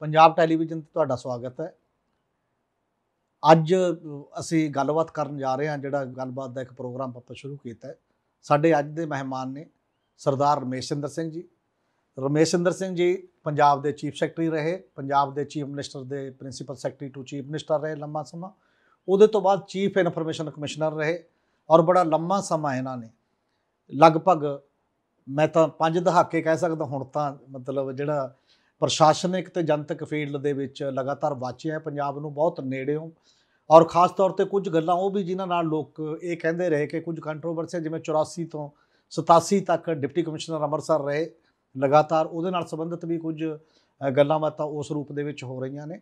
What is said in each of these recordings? Punjab television ते तुहाडा स्वागत है। अज असी गलबात करन जा रहे हां, जिहड़ा गलबात दा इक प्रोग्राम आपां शुरू कीता है। साडे अज दे मेहमान ने सरदार रमेश इंदर सिंह जी। रमेश इंदर सिंह जी पंजाब दे चीफ सैकटरी रहे, पंजाब दे चीफ मिनिस्टर दे principal secretary to chief minister रहे लंबा समा, उहदे तो बाद चीफ इनफॉर्मेशन कमिश्नर रहे और बड़ा लंबा समा इन्हां ने लगभग मैं तो 5 दहाके कह सकदा हुण तां, मतलब जिहड़ा प्रशासनिक ते जनतक फील्ड दे विच लगातार वाचिया है पंजाब नूं बहुत नेड़ेओं। और खास तौर पर कुछ गल्लां वो भी जिन्हां नाल लोग ये कहते रहे कि कुछ कंट्रोवर्सियां जिवें 84 ਤੋਂ 87 तक डिप्टी कमिश्नर अमृतसर रहे लगातार, उहदे नाल संबंधित भी कुछ गल्लां बातां उस रूप दे विच हो रही ने।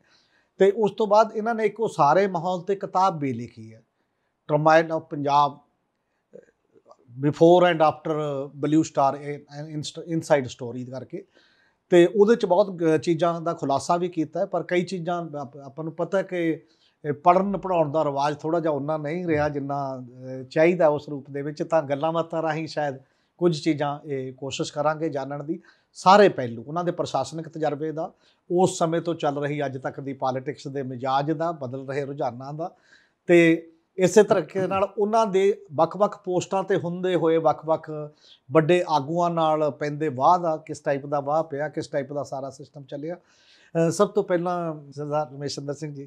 तो उस तो बाद इन्हां ने एक सारे माहौल ते किताब भी लिखी है, turmoil of Punjab before and after blue star inside story करके, तो वो बहुत चीज़ों का खुलासा भी किया है। पर कई चीज़ा अपन पता है कि पढ़न पढ़ाउण का रिवाज थोड़ा जहा उन्ना नहीं रहा जिन्ना चाहिए उस रूप के, गल्लां बातां राहीं शायद कुछ चीज़ा कोशिश करांगे जानन दी, सारे पहलू उन्हां दे प्रशासनिक तजर्बे का, उस समय तो चल रही अज तक दी पॉलीटिक्स दे मिजाज का, बदल रहे रुझाना का, तो इस तरीके नाल उन्हां दे वख-वख पोस्टां ते हुंदे होए वख-वख वड्डे आगूआं नाल पैंदे वाह आ किस टाइप का वाह पिया, किस टाइप का सारा सिस्टम चलिया। सब तो पहला सरदार रमेश इंदर सिंह जी,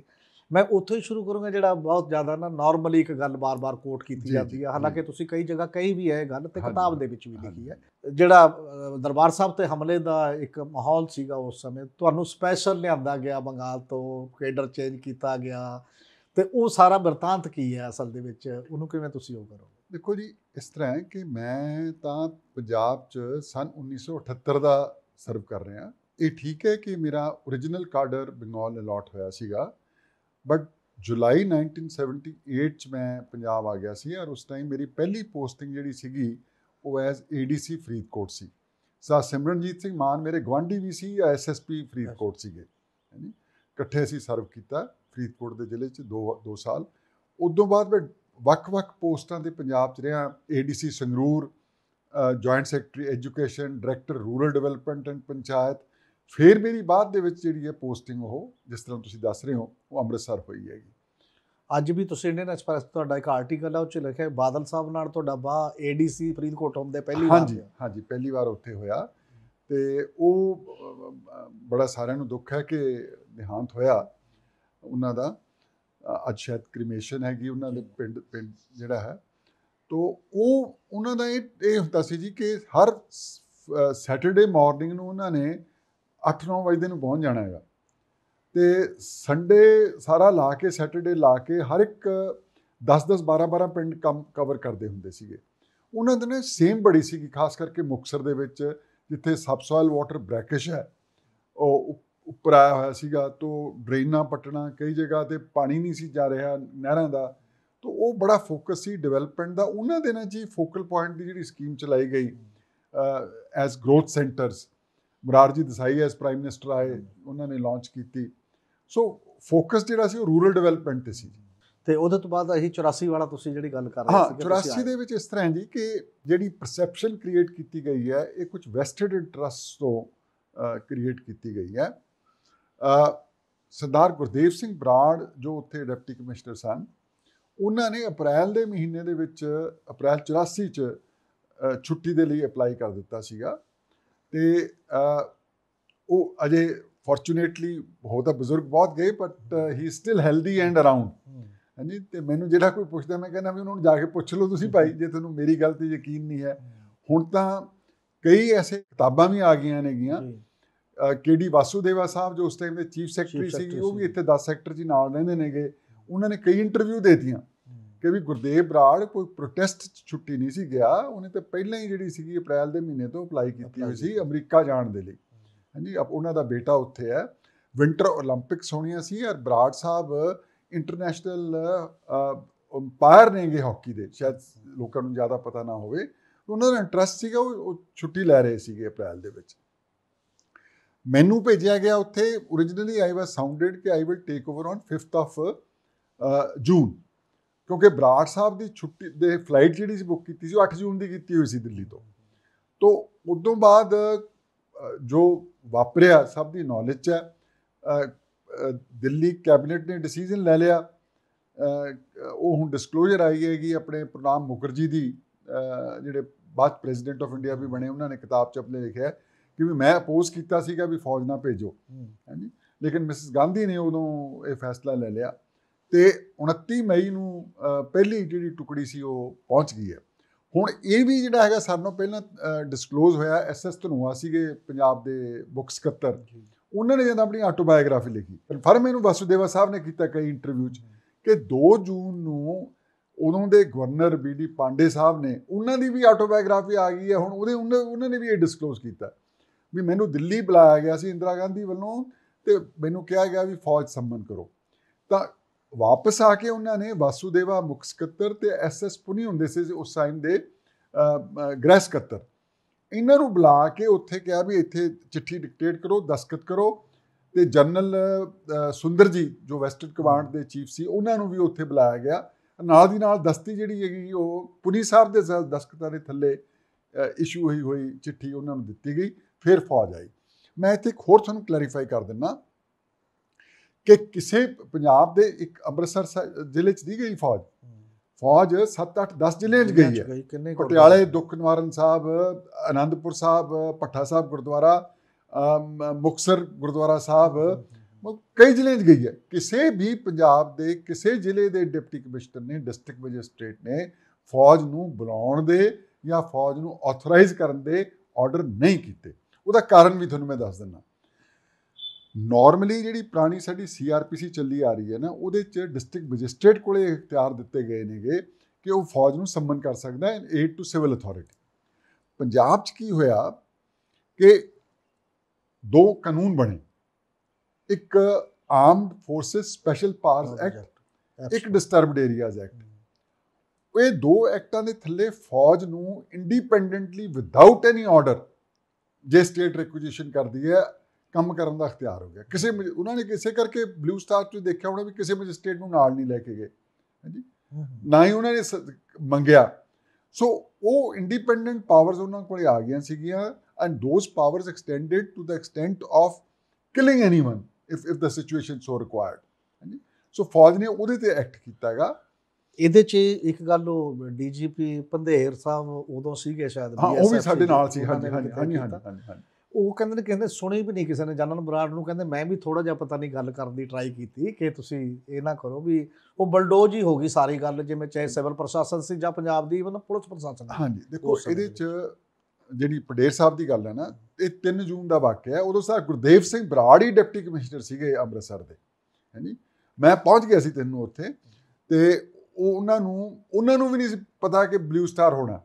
मैं उत्थों ही शुरू करूँगा जिहड़ा बहुत ज़्यादा ना नॉर्मली एक गल बार बार कोट कीती जाती है, हालांकि तुसीं कई जगह कही भी है गल ते किताब दे विच भी लिखी है, जिहड़ा दरबार साहब ते हमले दा एक माहौल सीगा उस समय, तुहानूं स्पैशल लिआंदा गया बंगाल तो, केडर चेंज कीता गया, तो वो सारा बरतांत की है असल दे विच, उहनूं किवें तुसीं ओह करोगे? देखो जी इस तरह है कि मैं तां पंजाब च सन 1978 का सर्व कर रहा, ये ठीक है कि मेरा ओरिजिनल काडर बंगाल अलॉट होया सीगा, बट जुलाई 1978 च मैं पंजाब आ गया सी और उस टाइम मेरी पहली पोस्टिंग जिहड़ी सीगी वो एज ADC फरीदकोट सी। सा सिमरनजीत सिंह मान मेरे गवांढी भी सी, SSP फरीदकोट सीगे, यानी इकट्ठे असीं सर्व कीता फरीदकोट के जिले 2 साल। उदों बाद मैं वख-वख पोस्टां ते पंजाब च रहा, ADC Sangrur, joint secretary education, director rural development and panchayat. फिर मेरी बाद दे विच जिहड़ी है पोस्टिंग वो जिस तरह तुसीं दस रहे हो वो अमृतसर हुई है। अज भी तुसीं इंडियन एक्सप्रैस तुहाडा एक आर्टिकल है उस लिखा है बादल साहब नाल तुहाडा वाह ADC फरीदकोट होंदे पहली बार। हाँ जी पहली बार उत्थे होया ते वो बड़ा सारिआं नूं दुख है कि देहांत होया उन्हां दा, अज शायद क्रीमेशन हैगी उन्हां दे पिंड जिहड़ा है, तो वो उन्हां दा ये हुंदा सी जी कि हर सैटरडे मॉर्निंग नूं उन्हां ने 8-9 ਵਜੇ ਨੂੰ ਪਹੁੰਚ ਜਾਣਾ ਹੈਗਾ ਤੇ ਸੰਡੇ ਸਾਰਾ ਲਾ ਕੇ ਸੈਟਰਡੇ ਲਾ ਕੇ ਹਰ ਇੱਕ 10-10 12-12 ਪਿੰਡ ਕੰਮ ਕਵਰ ਕਰਦੇ ਹੁੰਦੇ ਸੀਗੇ। ਉਹਨਾਂ ਦੇ ਨੇ ਸੇਮ ਬੜੀ ਸੀਗੀ, ਖਾਸ ਕਰਕੇ ਮੁਕਤਸਰ ਦੇ ਵਿੱਚ ਜਿੱਥੇ ਸਬਸੋਇਲ ਵਾਟਰ ਬ੍ਰੈਕਿਸ਼ ਹੈ ਉਹ ਉੱਪਰ ਆਇਆ ਹੋਇਆ ਸੀਗਾ, तो ਡਰੇਨਾਂ ਪਟਣਾ ਕਈ ਜਗ੍ਹਾ ਤੇ ਪਾਣੀ ਨਹੀਂ ਸੀ ਜਾ ਰਿਹਾ ਨਹਿਰਾਂ ਦਾ, तो ਉਹ ਬੜਾ ਫੋਕਸ ਸੀ ਡਿਵੈਲਪਮੈਂਟ ਦਾ ਉਹਨਾਂ ਦੇ ਨਾਲ ਜੀ। ਫੋਕਲ ਪੁਆਇੰਟ ਦੀ ਜਿਹੜੀ ਸਕੀਮ ਚਲਾਈ ਗਈ as growth centres, Morarji Desai as prime minister ਆਏ ਉਹਨਾਂ ਨੇ ਲਾਂਚ ਕੀਤੀ, ਸੋ ਫੋਕਸ ਜਿਹੜਾ ਸੀ ਉਹ ਰੂਰਲ ਡਿਵੈਲਪਮੈਂਟ ਤੇ ਸੀ। ਤੇ ਉਹਦੇ ਤੋਂ ਬਾਅਦ ਅਸੀਂ 84 ਵਾਲਾ ਤੁਸੀਂ ਜਿਹੜੀ ਗੱਲ ਕਰ ਰਹੇ ਸੀ 84 ਦੇ ਵਿੱਚ ਇਸ ਤਰ੍ਹਾਂ ਜੀ ਕਿ ਜਿਹੜੀ ਪਰਸੈਪਸ਼ਨ ਕ੍ਰੀਏਟ ਕੀਤੀ ਗਈ ਹੈ ਇਹ ਕੁਝ ਵੈਸਟਡ ਇੰਟਰਸਟ ਤੋਂ ਕ੍ਰੀਏਟ ਕੀਤੀ ਗਈ ਹੈ। सरदार गुरदेव सिंह ब्राड़ जो उत्थे डिप्टी कमिश्नर सन, उन्होंने अप्रैल के महीने के विच अप्रैल 84 च छुट्टी के लिए अप्लाई कर दिता सीगा ते वो अजे फॉर्चुनेटली हो तो बुजुर्ग बहुत गए but he still healthy and around. हाँ जी, तो मैनू जिहड़ा कोई पुछदा मैं कहना भी उन्होंने जाके पुछ लो तुसीं भाई जे तुहानूं मेरी गल ते यकीन नहीं है। हुण तां कई ऐसे किताबां भी आ गईयां नेगियां, KD वासुदेवा साहब जो उस टाइम के चीफ सैकटरी सी वो भी इतने 10 सैकटर जी नाल रहंदे ने गे, उन्होंने कई इंटरव्यू देतियां कि भी गुरदेव बराड़ कोई प्रोटेस्ट छुट्टी नहीं सी गया, उन्हें तो पहले ही जिहड़ी सी अप्रैल के महीने तो अप्लाई की हुई सी अमरीका जाण दे लई। हाँ जी, उन्हां दा बेटा उत्थे है, विंटर ओलंपिक्स होणियां सी और बराड़ साहब इंटरनेशनल अंपायर ने गे हॉकी दे, शायद लोकां नूं ज़्यादा पता ना होवे, उन्हां दा इंटरस्ट सीगा वो छुट्टी लै रहे सीगे अप्रैल दे विच। मैनू भेजा गया उत्थे, ओरिजिनली आई वॉज साउंडेड कि I will take over on 5th of June क्योंकि बराड़ साहब की छुट्टी दे फ्लाइट जी बुक की 8 जून की की हुई सी दिल्ली तो उदों बाद जो वापरिया सब की नॉलेज है। दिल्ली कैबिनेट ने डिसीजन ले लिया। वह हम डिस्कलोजर आई है कि अपने प्रणाब मुखर्जी की जोड़े बाद प्रेजिडेंट ऑफ इंडिया भी बने, उन्होंने किताब च अपने लिखा है कि भी मैं अपोज किया भी फौज ना भेजो, है जी। लेकिन मिसिस गांधी ने उदों ये फैसला ले लिया तो 29 मई नूं पहली जी टुकड़ी सी वो पहुँच गई है। हुण ये भी जिहड़ा हैगा सानों पहला डिस्कलोज होया, SS धनोआ सीगे पंजाब दे बुक सकत्तर, उन्होंने जब अपनी ऑटोबायोग्राफी लिखी कन्फर्म इहनूं वासुदेवा साहब ने किया कई इंटरव्यू च कि 2 जून नूं उदों दे गवर्नर BD पांडे साहब ने उन्हां दी भी ऑटोबायोग्राफी आ गई है। हुण उन्होंने भी ये डिस्कलोज किया भी मैनूं दिल्ली बुलाया गया सी इंदिरा गांधी वल्लों तो मैनूं कहा गया भी फौज सम्मन करो। तो वापस आके उन्होंने वासुदेवा मुख सकत्तर तो SS पुनी होंगे से उस टाइम के गृह सकत्तर, इन्हों बुला के उत्थे कहा भी इत्थे चिट्ठी डिक्टेट करो, दस्खत करो। तो जनरल सुंदर जी जो वैस्टर्न कमांड के चीफ से उन्होंने भी उत्थे बुलाया गया, नाल दी नाल दस्ती जिहड़ी हैगी वो पुनी साहब के दस्खतां दे थले इशू हुई हुई चिट्ठी उन्होंने दिती गई, फिर फौज आई। मैं इत्थे एक होर तुहानूं क्लैरीफाई कर दिंदा कि किसी पंजाब दे एक अमृतसर जिले च दी गई फौज 7-8-10 जिले च गई है। पटियाले दुख निवारण साहब, आनंदपुर साहब, भट्ठा साहब गुरुद्वारा, मुक्तसर गुरुद्वारा साहब, कई जिले च गई है। किसी भी पंजाब दे किसी जिले के डिप्टी कमिश्नर ने, डिस्ट्रिक्ट मजिस्ट्रेट ने फौज नूं बुलाउण दे या फौज नूं ऑथराइज करन दे ऑर्डर नहीं कीते। उहदा कारण भी तुहानूं मैं दस दिंदा। नॉर्मली जी पुरानी साड़ी CRPC चली आ रही है ना, वो डिस्ट्रिक्ट मजिस्ट्रेट को इख्तियार दिते गए ने कि वह फौज में सम्मन कर सकता है, aid to civil authority. Punjab च की होया कि 2 कानून बने, एक armed forces special powers act, एक डिस्टर्बड एरियाज एक्ट। ये 2 एक्टां के थले फौज में इंडिपेंडेंटली विदाउट एनी ऑर्डर जे स्टेट रिक्विजिशन करती है ਕੰਮ ਕਰਨ ਦਾ ਅਖਤਿਆਰ ਹੋ ਗਿਆ। ਕਿਸੇ ਉਹਨਾਂ ਨੇ ਕਿਸੇ ਕਰਕੇ ਬਲੂ ਸਟਾਰ 'ਚ ਦੇਖਿਆ ਹੋਣਾ ਵੀ ਕਿਸੇ ਮਜਿਸਟ੍ਰੇਟ ਨੂੰ ਨਾਲ ਨਹੀਂ ਲੈ ਕੇ ਗਏ, ਹਾਂਜੀ, ਨਾ ਹੀ ਉਹਨਾਂ ਨੇ ਮੰਗਿਆ। ਸੋ ਉਹ ਇੰਡੀਪੈਂਡੈਂਟ ਪਾਵਰਸ ਉਹਨਾਂ ਕੋਲ ਆ ਗਈਆਂ ਸੀਗੀਆਂ and those powers extended to the extent of killing anyone if the situation so required, ਹਾਂਜੀ। ਸੋ ਫੌਜ ਨੇ ਉਹਦੇ 'ਤੇ ਐਕਟ ਕੀਤਾ ਹੈਗਾ। ਇਹਦੇ 'ਚ ਇੱਕ ਗੱਲ ਉਹ DGP ਪੰਧੇਰ ਸਾਹਿਬ ਉਦੋਂ ਸੀਗੇ ਸ਼ਾਇਦ, ਹਾਂ ਉਹ ਵੀ ਸਾਡੇ ਨਾਲ ਸੀ, ਹਾਂਜੀ ਹਾਂਜੀ ਹਾਂਜੀ ਹਾਂਜੀ। ਉਹ ਕਹਿੰਦੇ ਸੁਣੀ ਵੀ ਨਹੀਂ ਕਿਸੇ ਨੇ। ਜਨਰਲ ਬਰਾੜ ਨੂੰ ਕਹਿੰਦੇ ਮੈਂ ਵੀ ਥੋੜ੍ਹਾ ਜਿਹਾ ਪਤਾ ਨਹੀਂ ਗੱਲ ਕਰਨ ਦੀ ਟਰਾਈ ਕੀਤੀ ਕਿ ਤੁਸੀਂ ਇਹ ਨਾ ਕਰੋ ਵੀ ਉਹ ਬਲਡੋਜ ਹੀ ਹੋ ਗਈ ਸਾਰੀ ਗੱਲ, ਜਿਵੇਂ ਚਾਹੇ ਸਿਵਲ ਪ੍ਰਸ਼ਾਸਨ ਸੀ ਜਾਂ ਪੰਜਾਬ ਦੀ ਮਤਲਬ ਪੁਲਿਸ ਪ੍ਰਸ਼ਾਸਨ। ਹਾਂਜੀ ਦੇਖੋ ਇਹਦੇ 'ਚ ਜਿਹੜੀ ਪੰਡੇਰ ਸਾਹਿਬ ਦੀ ਗੱਲ ਹੈ ਨਾ, ਇਹ 3 ਜੂਨ ਦਾ ਵਾਕਿਆ ਹੈ। ਉਦੋਂ ਸਰ ਗੁਰਦੇਵ ਸਿੰਘ ਬਰਾੜ ਹੀ ਡਿਪਟੀ ਕਮਿਸ਼ਨਰ ਸੀਗੇ ਅੰਮ੍ਰਿਤਸਰ ਦੇ, ਹਾਂਜੀ। ਮੈਂ ਪਹੁੰਚ ਗਿਆ ਸੀ 3 ਨੂੰ ਉੱਥੇ ਅਤੇ ਉਹ ਉਹਨਾਂ ਨੂੰ ਵੀ ਨਹੀਂ ਪਤਾ ਕਿ ਬਲੂ ਸਟਾਰ ਹੋਣਾ।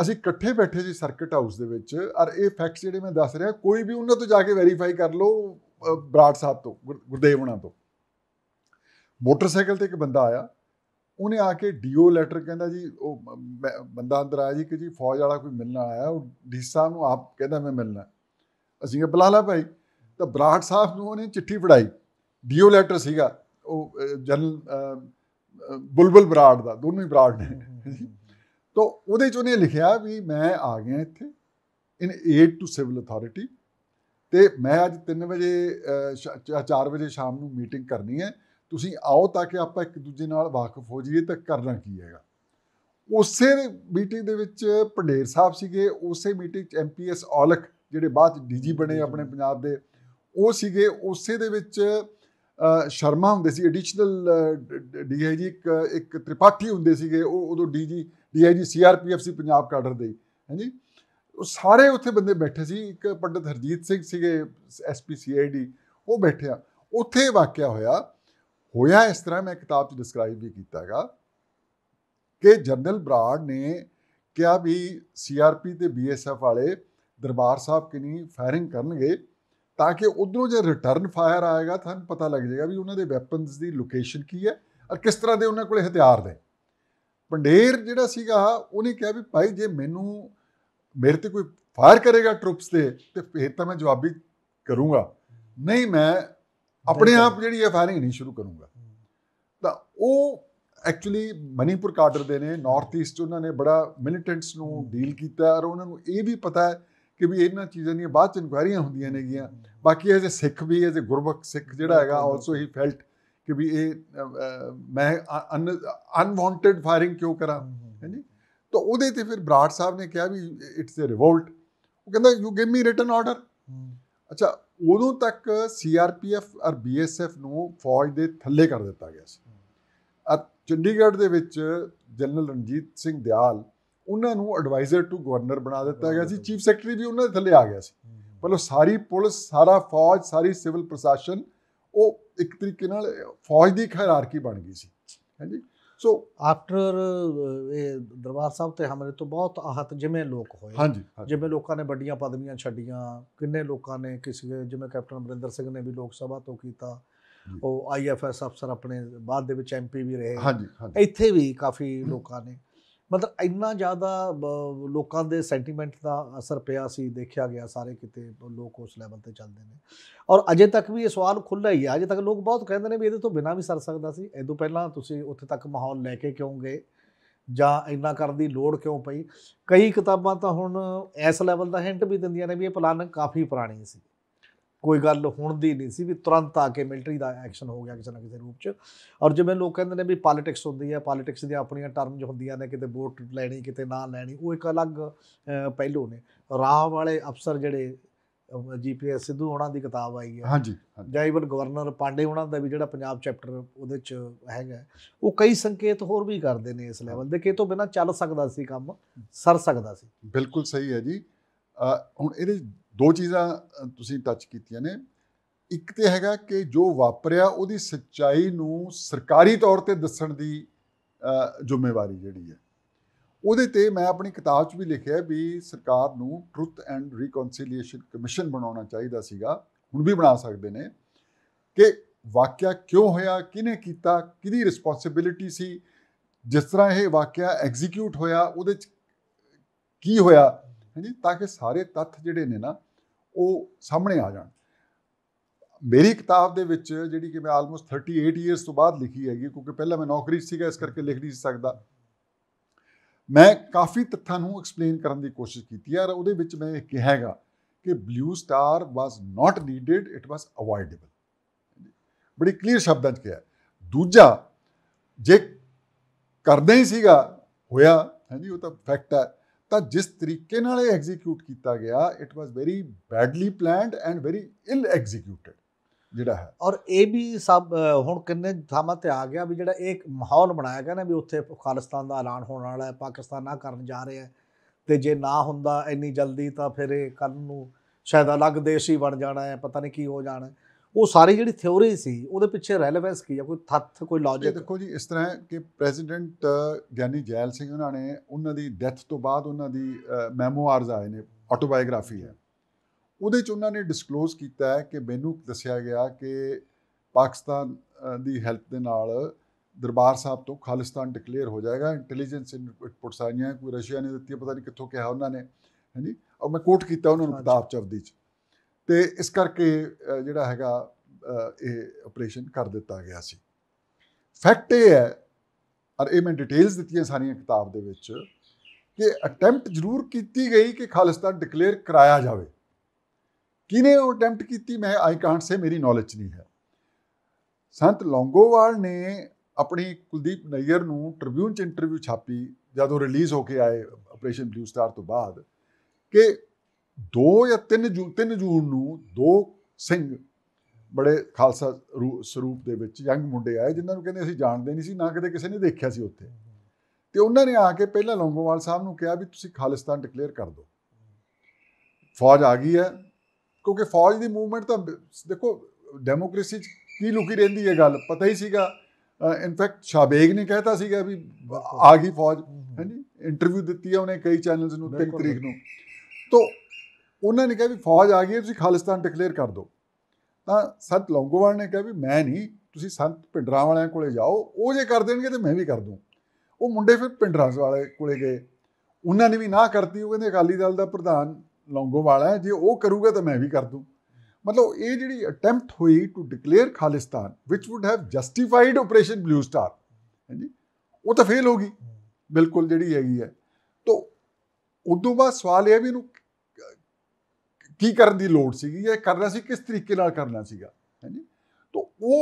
ਅਸੀਂ ਇਕੱਠੇ ਬੈਠੇ ਸੀ ਸਰਕਟ ਹਾਊਸ ਦੇ ਵਿੱਚ, ਔਰ ਇਹ ਫੈਕਟਸ ਜਿਹੜੇ ਮੈਂ ਦੱਸ ਰਿਹਾ ਕੋਈ ਵੀ ਉਹਨਾਂ ਤੋਂ ਜਾ ਕੇ ਵੈਰੀਫਾਈ ਕਰ ਲਓ, ਬਰਾੜ ਸਾਹਿਬ ਤੋਂ, ਗੁਰਦੇਵ ਉਹਨਾਂ ਤੋਂ। ਮੋਟਰਸਾਈਕਲ 'ਤੇ ਇੱਕ ਬੰਦਾ ਆਇਆ, ਉਹਨੇ ਆ ਕੇ DO ਲੈਟਰ ਕਹਿੰਦਾ ਜੀ, ਉਹ ਬੰਦਾ ਅੰਦਰ ਆਇਆ ਜੀ ਕਿ ਜੀ ਫੌਜ ਵਾਲਾ ਕੋਈ ਮਿਲਣਾ ਆਇਆ, ਉਹ DC ਸਾਹਿਬ ਨੂੰ ਆਪ ਕਹਿੰਦਾ ਮੈਂ ਮਿਲਣਾ। ਅਸੀਂ ਬੁਲਾ ਲਾ ਭਾਈ, ਤਾਂ ਬਰਾੜ ਸਾਹਿਬ ਨੂੰ ਉਹਨੇ ਚਿੱਠੀ ਫੜਾਈ, DO ਲੈਟਰ ਸੀਗਾ ਉਹ ਜਨਰਲ ਬੁਲਬੁਲ ਬਰਾੜ ਦਾ, ਦੋਨੋਂ ਹੀ ਬਰਾੜ ਨੇ। तो उन्हें लिखा भी मैं आ गया इत्थे in aid to civil authority, तो मैं अज 3 बजे 4 बजे शाम को मीटिंग करनी है, तुसीं आओ ताकि आप एक दूजे नाल वाकफ हो जाइए तो करना की हैगा। उस मीटिंग दे विच पंडेर साहब सीगे, उस मीटिंग MPS औलख जिहड़े बाद DG बने अपने पंजाब दे, वो सीगे। उस दे विच शर्मा हुंदे सी एडिशनल DIG, एक त्रिपाठी हुंदे सीगे उदों DIG CRPF सी पंजाब काडर दे, है जी। सारे उत्थे बंदे बैठे सी, एक पंडित हरजीत सिंह सीगे SP CID, वो बैठे आ। उत्थे वाकिया होया इस तरह मैं किताब च डिस्क्राइब भी कीता हैगा कि जनरल बराड़ ने क्या भी CRP ते BSF वाले दरबार साहब किनी फायरिंग करनगे ताकि उधरों जो रिटर्न फायर आएगा थानू पता लग जाएगा भी उन्होंने वैपनस की लोकेशन की है और किस तरह के उन्होंने कोल हथियार ने। पंडेर जिहड़ा सीगा उन्हें कहा भी भाई जे मैनू मेरे ते कोई फायर करेगा ट्रुप्स से तो फिर तो मैं जवाबी करूँगा, नहीं मैं अपने आप जी फायरिंग नहीं शुरू करूँगा। तो एक्चुअली मणिपुर काडर दे ने, नॉर्थ ईस्ट उन्होंने बड़ा मिलिटेंट्स नूं डील कीता और उन्होंने ये भी पता है कि भी इन्हां चीज़ों दी बाद च इनकुआयरियां होंदियां नेगियां, बाकी एज ए सिख भी एज ए गुरबख सिख जिहड़ा हैगा आल्सो ही फेल्ट कि भी ये मैं अनवांटेड फायरिंग क्यों करा है जी। तो उहदे ते फिर बराड़ साहब ने कहा भी इट्स ए रिवोल्ट, वो कहंदा you give me written order. अच्छा उदों तक CRPF और BSF नूं फौज दे थल्ले कर दिता गया सी। चंडीगढ़ दे विच जनरल रणजीत सिंह दयाल उन्हां नूं एडवाइजर टू गवर्नर बना दिता गया सी, चीफ सैकटरी भी उन्हां दे थल्ले आ गया सी। मतलब सारी पुलिस, सारा फौज, सारी सिविल प्रशासन वो एक तरीके नाल फौज दी हायरार्की बन गई सी है जी। सो आफ्टर दरबार साहब ते हमले तो बहुत आहत जिमें लोग होए, हाँ जी, हाँ जी, जिमें लोगों ने बड़िया पदवियां छड़ियां, किन्ने लोगों ने किसी जिमें कैप्टन अमरिंदर सिंह ने भी लोक सभा तो किया, ਉਹ IFS ਅਫਸਰ अपने बाद ਦੇ ਵਿੱਚ MP भी रहे, हाँ जी, हाँ जी। ਇੱਥੇ भी काफ़ी लोगों ने मतलब इन्ना ज़्यादा लोगों के सेंटीमेंट का असर पिया सी, देखा गया सारे किते लोग उस लैवल पर चलते हैं। और अजे तक भी ये सवाल खुला ही है, अजे तक लोग बहुत कहते हैं भी ये तो बिना भी सर सकता सी, इदों पहला तुसीं उत्थे तक माहौल लैके क्यों गए ਜਾਂ ਇੰਨਾ ਕਰਨ ਦੀ ਲੋੜ ਕਿਉਂ ਪਈ। कई किताबां तो ਹੁਣ इस लैवल का हिंट भी ਦਿੰਦੀਆਂ ਨੇ ਵੀ ਇਹ प्लान काफ़ी पुरानी सी, कोई गल होण दी नहीं सी, भी तुरंत आके मिलटरी का एक्शन हो गया किसी ना किसी रूप च। और जिवें लोग कहते हैं भी पॉलीटिक्स होंदी है, पॉलीटिक्स दी अपनी टर्म्स होंदियां ने, किते वोट लैनी किते ना लैनी, वो एक अलग पहलू ने। राम वाले अफसर जिहड़े GPS सिद्धू होना दी किताब आई है, हाँ जी, हाँ जी, ईवन गवर्नर पांडे होना दा भी जिहड़ा पंजाब चैप्टर उहदे च हैगा, वो कई संकेत होर भी करते हैं इस लैवल दे कि तो बिना चल सकदा सी काम, सर सकदा सी। बिल्कुल सही है जी। हुण इहदे दो चीज़ा तुसी टच कीतियां ने, एक तो हैगा कि जो वापरिया उहदी सच्चाई नूं सरकारी तौर पर दसण दी जिम्मेवारी जिहड़ी है, उहदे ते मैं अपनी किताब च भी लिखिआ भी सरकार नूं ट्रुथ एंड रिकॉन्सिलिएशन कमिशन बनाउणा चाहीदा सीगा, हुण भी बना सकदे ने, कि वाकिया क्यों होया, किहने कीता, किहदी रिस्पोंसिबिलिटी सी, जिस तरह यह वाकिया एग्जीक्यूट होया उहदे च की होया है जी, ताकि सारे तत्थ जिहड़े ने ना वो सामने आ जाए। मेरी किताब दे विच जिहड़ी कि मैं आलमोस्ट 38 ईयरस तो बाद लिखी हैगी, क्योंकि पहले मैं नौकरी सीगा इस करके लिख नहीं सकता, मैं काफ़ी तत्थां नूं एक्सप्लेन करने की कोशिश की और उहदे विच मैं ये कहा हैगा कि blue star was not needed, it was avoidable, बड़ी क्लीयर शब्दां च कहा। दूजा जे करदा ही सीगा होया है जी, वो तो फैक्ट है, तो जिस तरीके नाल एग्जीक्यूट किया गया it was very badly planned and very ill executed जिहड़ा है। और ये भी सब हुण किन्ने थावां ते आ गया भी जिहड़ा एक माहौल बनाया गया ना भी उत्थे खालिस्तान का ऐलान होने वाला है, पाकिस्तान ना करन जा रहे हैं, तो जे ना हुंदा इन्नी जल्दी तो फिर कल नूं शायद अलग देश ही बन जाना है, पता नहीं की हो जाना है। वो सारी जिहड़ी थ्योरी सी उहदे पिछे रैलेवेंस की है, कोई तथ्य, कोई लॉजिक? देखो जी इस तरह कि प्रेजिडेंट ज्ञानी जैल सिंह उन्होंने उन्होंने डैथ तो बाद उन्होंने मैमोआर्स आए ने, ऑटोबायोग्राफी है, उहदे च उन्होंने डिस्कलोज किया है कि मैनू दसिया गया कि पाकिस्तान की हेल्प के नाल दरबार साहब तो खालिस्तान डिकलेयर हो जाएगा, इंटैलीजेंस इनपुट्स आईयां, कोई रशिया ने दित्ती, पता नहीं कितों कहा उन्होंने है जी, और मैं कोट किया उन्होंने किताब चवदी च, तो इस करके जिहड़ा हैगा ऑपरेशन कर दिता गया सी। फैक्ट ये है, और ये मैं डिटेल्स दित्तियां सारियां किताब दे विच, कि अटैम्प्ट जरूर की गई कि खालिस्तान डिकलेयर कराया जाए, किने वो अटैम्प्ट की मैं आई कांट से, मेरी नॉलेज नहीं है। संत लौंगोवाल ने अपनी कुलदीप नैयर नूं ट्रिब्यून च इंटरव्यू छापी जदों रिलीज़ होके आए ऑपरेशन ब्लू स्टार तो बाद, कि 2 या 3 जून नूं 2 सिंह बड़े खालसा सरूप दे विच यंग मुंडे आए जिन्हां नूं कहंदे असीं जाणदे नहीं सी, ना कदे किसी ने देखिया सी उत्थे, ते उन्हां ने आके पहला लौंगोवाल साहब नूं कहा भी तुसीं खालिस्तान डिकलेयर कर दो, फौज आ गई है, क्योंकि फौज दी मूवमेंट तो देखो डेमोक्रेसी च की लुकी रहिंदी है गल पता ही सीगा। इनफैक्ट शाहबेग ने कहता सीगा भी आ गई फौज है जी, इंटरव्यू दित्ती है उन्हें कई चैनल्स नूं 3 तरीक नूं, तो उन्होंने कहा भी फौज आ गई है, तुसीं खालिस्तान डिकलेयर कर दो। तो संत लौंगोवाल ने कहा भी मैं नहीं, तुसीं संत भिंडरांवाले कोले जाओ, वो जे कर देणगे तो मैं भी कर दूँ। वो मुंडे फिर भिंडरांवाले कोले गए, उन्होंने भी ना करती, वो कहते अकाली दल का प्रधान लौंगोवाल है, जे वो करूँगा तो मैं भी कर दूँ। मतलब ये जिहड़ी अटैम्प्ट हुई to declare Khalistan which would have justified operation blue star है जी, वो तो फेल हो गई बिल्कुल जिहड़ी हैगी है। तो उस तों बाद सवाल यह भी की करने की लड़ सी या करना सी किस तरीके करना सीगा है जी। तो वो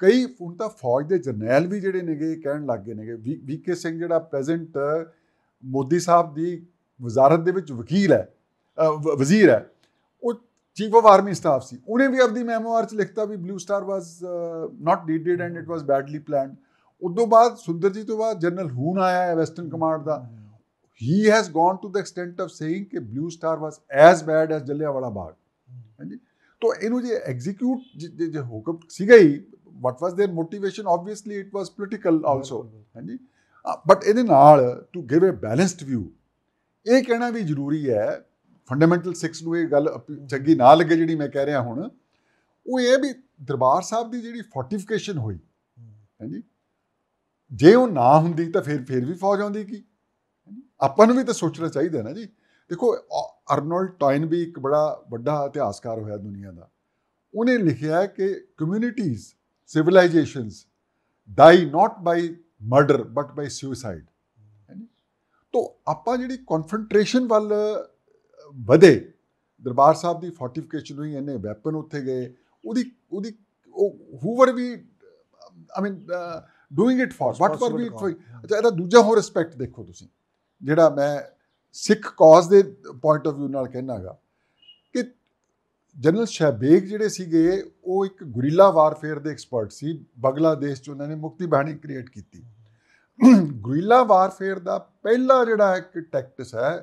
कई हूँ तो फौज के जरनैल भी जोड़े ने गए कह लग गए ने वी के सिंह जोड़ा प्रेजेंट मोदी साहब की वजारत के वकील है वजीर है वो चीफ ऑफ आर्मी स्टाफ सी उन्हें भी अपनी मैमोआर च लिखता भी blue star was not needed and it was badly planned. उदों बाद सुंदर जी तो बाद जनरल हून आया है वैसटर्न कमांड का ही has gone to the extent of saying कि blue star was as bad as Jallianwala Bagh है जी। तो इनू जो एग्जीक्यूट जो हुकम सीगा ही what was their motivation obviously it was political also है जी। बट इहदे नाल to give a balanced view ये कहना भी जरूरी है फंडामेंटल सिक्स को यह गल चंगी ना लगे जी मैं कह रहा हूँ वो ये भी दरबार साहब की जी फोर्टिफिकेशन हुई है जी जे वो ना होंगी तो फिर भी फौज आती की अपन भी तो सोचना चाहिए ना जी। देखो अर्नोल्ड टॉयनबी एक बड़ा बड़ा इतिहासकार होया दुनिया का उन्हें लिखा है कि communities civilisations die not by murder but by suicide है जी। तो आप जी कॉन्फेंट्रेशन वाल बढ़े दरबार साहब की फोर्टिफिकेशन हुई इन्हें वैपन उत्थे गए उदी हूवर भी I mean doing it for what for भी अच्छा इहदा दूजा हो रिस्पैक्ट देखो तुसीं जिहड़ा मैं सिख कॉज के पॉइंट ऑफ व्यू नाल कहना गा कि जनरल शहबेग जिहड़े सीगे वो एक गुरीला वारफेयर के एक्सपर्ट सी बांग्लादेश च उन्होंने मुक्ति बाहनी क्रिएट की गुरीला वारफेयर का पहला जिहड़ा एक टैक्टिस है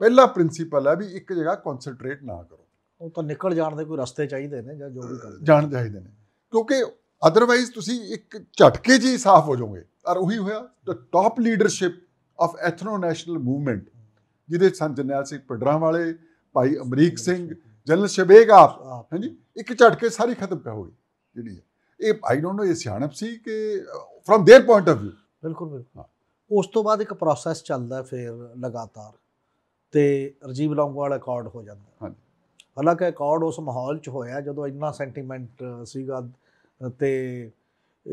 पहला प्रिंसीपल है भी एक जगह कॉन्सनट्रेट ना करो वो तो निकल जाने कोई रस्ते चाहिए ने जो भी कर जाने चाहिए ने क्योंकि अदरवाइज तुसी एक झटके जी साफ हो जाओगे। और वही होया the top leadership of ethno national movement जिदे सन जरनैल सिंह भिंडरांवाले भाई अमरीक सिंह जनरल शहबेग आप है जी एक झटके सारी खत्म कर हो गई जी। ये आई डोंट नो ये सियाणप सी कि from their point of view बिल्कुल बिल्कुल। हाँ उस तो बाद एक प्रोसैस चलता फिर लगातार तो राजीव लौंगोवाल अकॉर्ड हो जाता हाँ जी। हालांकि अकॉर्ड उस माहौल च होया जो इन्ना सेंटीमेंट सीगा ते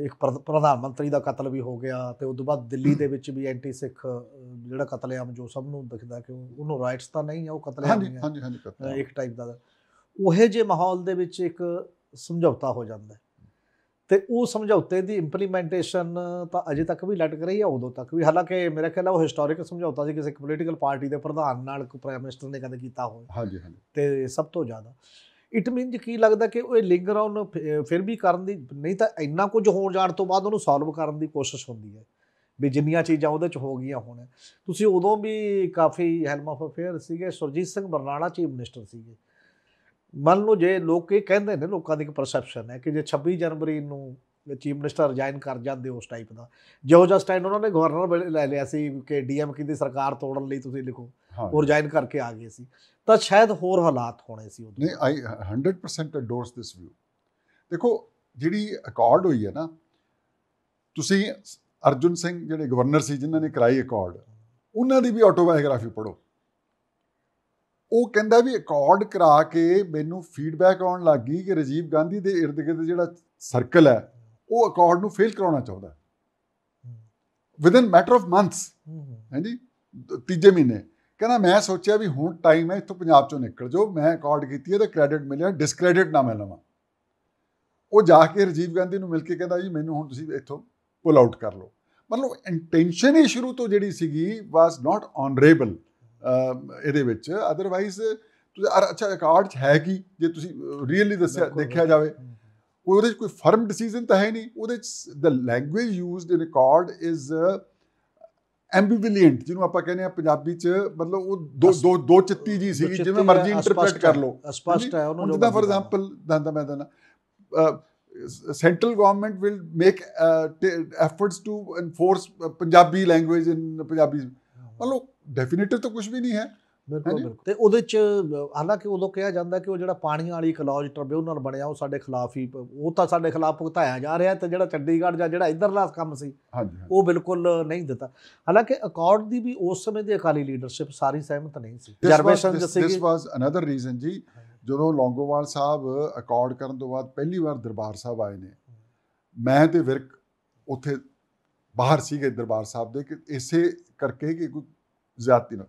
एक प्रधानमंत्री का कतल भी हो गया तो उस बाद दिल्ली दे विच भी एंटी सिख जिहड़ा कतलेआम जो सब नूं दिखदा कि उन्होंने राइट्स तो नहीं है वो कतलेआम है एक टाइप का उहे जे माहौल दे विच एक समझौता हो जाता है तो वो समझौते की इंप्लीमेंटेशन तो अजे तक भी लटक रही है उदों तक भी। हालांकि मेरा ख्याल वो हिस्टोरिकल समझौता से किसी पोलीटिकल पार्टी के प्रधान नाल प्राइम मिनिस्टर ने कदे कीता होवे तो सब तो ज़्यादा इट मीन की लगता कि वह लिंगर ऑन फिर भी करन दी नहीं तो इन्ना कुछ हो जाने तो बाद उन्होंने सॉल्व करने की कोशिश होंदी है भी जिन्नियां चीज़ां उहदे च हो गईयां होण तुसीं उदों भी काफ़ी हेलम ऑफ अफेयर सीगे सुरजीत सिंह बरनाला चीफ मिनिस्टर सीगे मान लो जे लोग कहते हैं लोगों की एक परसैप्शन है कि जे 26 जनवरी चीफ मिनिस्टर रिजाइन कर जाते उस टाइप का जो जहा स्टैंड उन्होंने गवर्नर वे लै लिया कि DMK की सरकार तोड़न लई तुसीं लिखो और रिजाइन करके आ गए सी तो शायद होर हालात होने सी। नहीं आई 100% एंडोर्स दिस व्यू। देखो जी अकॉर्ड हुई है ना तुसीं अर्जुन सिंह जिहड़े गवर्नर सी जिन्होंने कराई अकॉर्ड उन्हां दी भी ऑटोबायोग्राफी पढ़ो वो कहता भी अकॉर्ड करा के मैनू फीडबैक आने लग गई कि राजीव गांधी के इर्द गिर्द जिहड़ा सर्कल है वो अकॉर्ड नूं फेल कराना चाहता within matter of months है जी। तीजे महीने कहना मैं सोचा भी हूँ टाइम है इतों पंजाब चो निकल जाओ मैं अकॉर्ड की है तो क्रैडिट मिले डिसक्रैडिट ना मैं लवान वो जाके राजीव गांधी मिल के कहता जी मैनू हुण तुसीं इतों पुल आउट कर लो मतलब इंटेंशन ही शुरू तो जी सी वाज नॉट ऑनरेबल ये अदरवाइज अच्छा अकॉर्ड है कि जो रियली दस्या देखा जाए कोई फर्म डिसीजन तो है नहीं वो the language used in accord is ambivalent जिन्होंने आप कहने पंजाबी च मतलब वो दो दो दो चित्ती जी सी जिवें मर्जी इंटरप्रेट कर लो स्पष्ट है उन्होंने जिदा फॉर एग्जाम्पल दादा मैं देना central government will make efforts to enforce Punjabi language in Punjabi मतलब डेफिनेटिव तो कुछ भी नहीं है बिल्कुल बिल्कुल। तो वो हालांकि उदों कहा जाता कि वो जो पानी वाली क्लॉज ट्रिब्यूनल बनया वो साढ़े खिलाफ ही वो तो साढ़े खिलाफ भुगताया जा रहा है तो जो चंडीगढ़ या जो इधरला काम सी वो बिल्कुल नहीं दिता। हालांकि अकॉर्ड की भी उस समय की अकाली लीडरशिप सारी सहमत नहीं सी दिस वाज अनदर रीजन जी जो लौंगोवाल साहब अकॉर्ड करने तो बाद पहली बार दरबार साहब आए ने मैं तो विरक उत्थे बाहर सीगे दरबार साहब के इसे करके कि कोई ज्यादती ना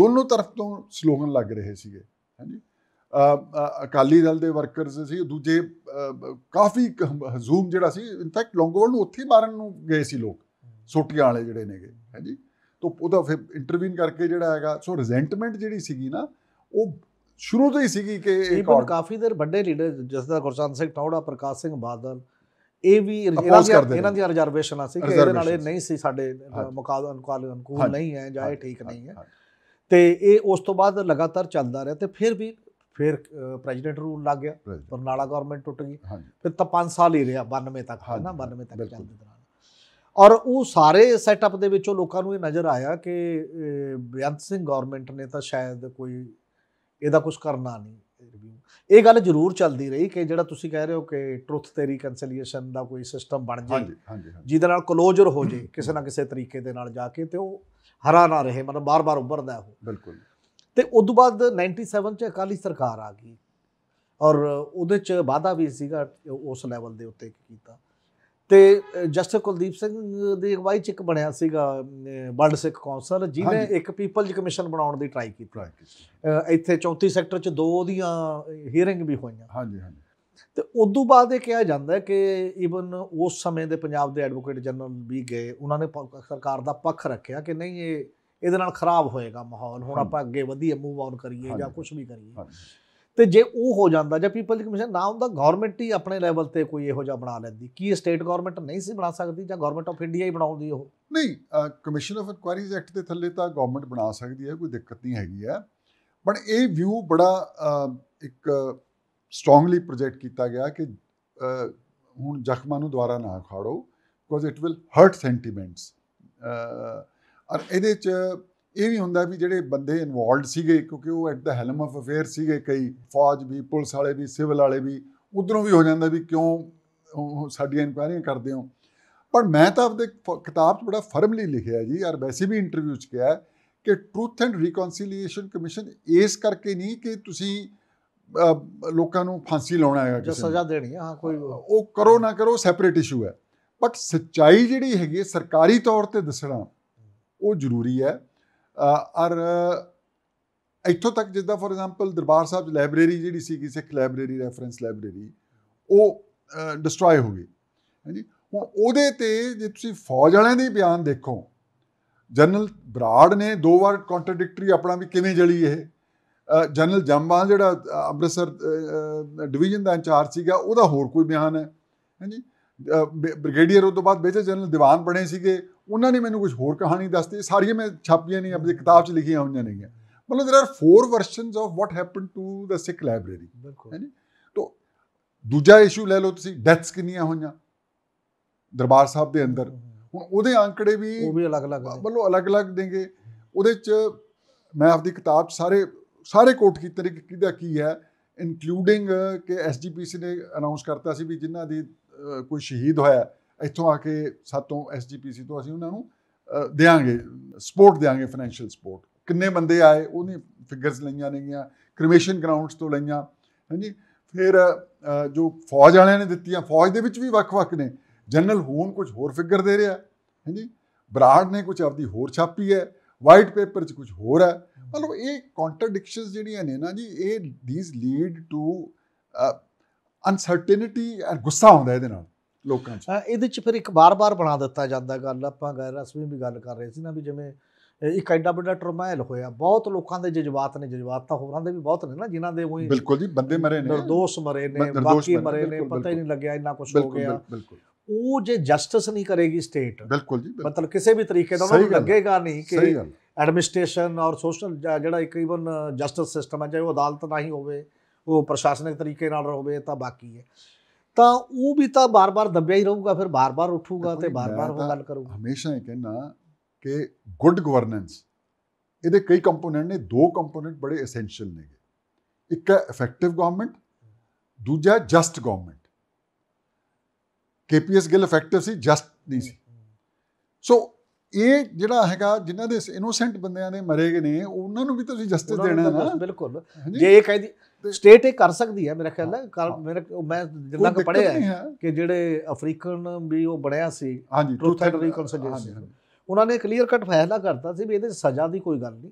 दोनों तरफ तो स्लोगन लग रहे थे है जी। अकाली दल के वर्करस से दूजे काफ़ी हजूम जोड़ा सी इनफैक्ट लौंगोवाल उत्थे मारन गए सी लोग सोटियां वाले जोड़े ने है जी। तो वह फिर इंटरवीन करके जोड़ा है सो रिजेंटमेंट जी सी ना वो शुरू तो ही सी कि काफ़ी देर बड़े लीडर जसदा गुरचंद सिंह टौड़ा प्रकाश सिंह बादल ये भी इन्हों दी रिजर्वेशनां सी कि ये नहीं सी साडे मुकाबले अनुकूल नहीं है जां ये ठीक नहीं है तो ये उस तो बाद लगातार चलता रहा। तो फिर भी फिर प्रेजिडेंट रूल लग गया बरनाला गौरमेंट टुट गई फिर तो 5 साल ही रहा 92 तक है ना 92 तक चलते दौरान और वो सारे सैटअप के लोगों को नज़र आया कि बेअंत सिंह गौरमेंट ने तो शायद कोई ਇਹਦਾ कुछ करना नहीं। ये गल जरूर चलती रही कि जो तुम कह रहे हो कि ट्रुथ ते रिकनसीलिएशन का कोई सिस्टम बन जाए जिद क्लोजर हो जाए किसी ना किसी तरीके के नाल जाके तो हरा ना रहे मतलब बार बार उभरदा है बिल्कुल। तो उदों बाद 97 च अकाली सरकार आ गई और उहदे च वादा भी सीगा उस लैवल के उत्ते कीता ते जस्टिस कुलदीप सिंह दी अगवाई च एक बनिया सीगा वर्ल्ड सिख कौंसल जिन्हें एक पीपल कमीशन बनाने की ट्राई की इत्थे 34 सेक्टर च 2 दियां हीयरिंग भी होईयां तो उदों बाद कहा जाता है कि ईवन उस समय के पंजाब के एडवोकेट जनरल भी गए उन्होंने सरकार का पक्ष रखा कि नहीं ये ਇਹਦੇ ਨਾਲ खराब होएगा माहौल हुण आपां अगे वधीए मूव ऑन करिए जां कुछ भी करिए तो जे वो हो जाता जो पीपल कमीशन ना होंदा गौरमेंट ही अपने लैवल पर कोई इहो जिहा बना लैंदी कि स्टेट गौरमेंट नहीं सी बना सकती जां गौरमेंट ऑफ इंडिया ही बनाउंदी ओ नहीं कमीशन ऑफ इंक्वायरीज एक्ट के थले तो गौरमेंट बना सकती है कोई दिक्कत नहीं हैगी है बट ये व्यू बड़ा एक स्ट्रोंगली प्रोजैक्ट किया गया कि हुण जख्मां नूं दुबारा ना खाड़ो because it will hurt sentiments और ये भी होंगे भी जोड़े बंदे इनवॉल्व सीगे क्योंकि वो at the helm of affair सीगे कई फौज भी पुलिस वाले भी सिविल वाले भी उधरों भी हो जाता भी क्यों साडियां इनक्वायरियां करते हो। पर मैं तो आपदे किताब बड़ा फर्मली लिखा है जी और वैसे भी इंटरव्यू च किया है कि ट्रूथ एंड रिकॉन्सीलिएशन कमीशन इस करके नहीं कि तुसीं लोकां नूं फांसी लाउणा है सज़ा देनी है हाँ कोई वो करो ना करो सैपरेट इशू है बट सच्चाई जिहड़ी हैगी सरकारी तौर पर दसना वो जरूरी है। और इतों तक जिदा for example Darbar Sahib library जी सी सिख लाइब्रेरी रैफरेंस लाइब्रेरी वो डिस्ट्रॉय हो गई है जी। हम वो जे तुम फौज वाले के बयान देखो जनरल बराड़ ने 2 बार कॉन्ट्राडिक्टरी अपना भी किमें जली ये जनरल जमवाल जोड़ा अमृतसर डिवीजन का इंचार्ज सीगा उहदा होर कोई बयान है जी ब्रिगेडियर उस तो बाद बेचे जनरल दीवान बने सीगे उन्होंने मैंने कुछ होर कहानी दसती सारिया मैं छापिया नहीं अपनी किताब च लिखिया हुई नहीं है मतलब there are 4 versions of what happen to the Sikh library है जी। तो दूजा इशू लै लो तुम डैथ्स किनिया हुई दरबार साहब के अंदर हम वो आंकड़े भी अलग अलग मतलब अलग अलग देंगे वो मैं अपनी किताब सारे सारे कोट किए ने कि की है इनकलूडिंग के SGPC ने अनाउंस करता सी भी जिन्हों की कोई शहीद होया इतों आके सातों SGPC तो असीं उन्होंने देंगे सपोर्ट देंगे फाइनैशियल सपोर्ट किन्ने बंदे आए उन्हें फिगरस लईयां नेगियां क्रिमेशन ग्राउंड्स तो लईयां है जी। फिर जो फौज वाले ने दित्तियां फौज दे विच भी वख-वख ने जनरल हून कुछ होर फिगर दे रहा है जी बराड़ ने कुछ अपनी होर छापी है वाइट पेपर च कुछ होर है मतलब ये कॉन्ट्राडिक्शंस जिहड़ियां ने ना जी ये दीज लीड टू अनसर्टेनिटी और गुस्सा आउंदा इहदे नाल लोकां च इहदे च फिर एक बार बार बना दिता जाता गल आपां गैर रस्मी भी गल कर रहे सी ना भी जिवें एक एडा बड़ा टर्माइल होया बहुत लोगों के जज्बात ने जज्बात तो होरां दे भी बहुत ने ना जिन्हां दे उही बिल्कुल जी बंदे मरे ने निर्दोष मरे ने बाकी मरे ने पता ही नहीं लग्या इन्ना कुछ हो गया वो जो जस्टिस नहीं करेगी स्टेट बिल्कुल जी मतलब किसी भी तरीके का उन्होंने लगेगा नहीं कि एडमिनिस्ट्रेशन और सोशल जिहड़ा एक ईवन जस्टिस सिस्टम है चाहे वो अदालत ना ही होवे वो प्रशासनिक तरीके नाल रहे तो बाकी है तो वो भी तो बार बार दबिया ही रहूगा फिर बार बार उठूगा तो बार बार वो गल करूँगा। हमेशा ये कहना कि गुड गवर्नेंस ये कई कंपोनेंट ने 2 कंपोनेंट बड़े एसेंशियल ने एक है इफेक्टिव गवर्नमेंट दूजा just government KPS Gill effective सी जस्ट नहीं सी सो ये जिहड़ा हैगा जिन्हां दे इनोसेंट बंदियां ने मरे गए ने उन्हां नूं भी तुसीं जस्टिस देना ना बिल्कुल जे ये कहदी स्टेट ये कर सकती है मेरा ख्याल मेरे मैं जिन्ना को पढ़िया कि जिहड़े अफ्रीकन भी वो बनिया सी ट्रूथ एंड रिकनसिलिएशन उन्होंने क्लीयर कट फैसला करता सी भी इहदे च सजा की कोई गल नहीं,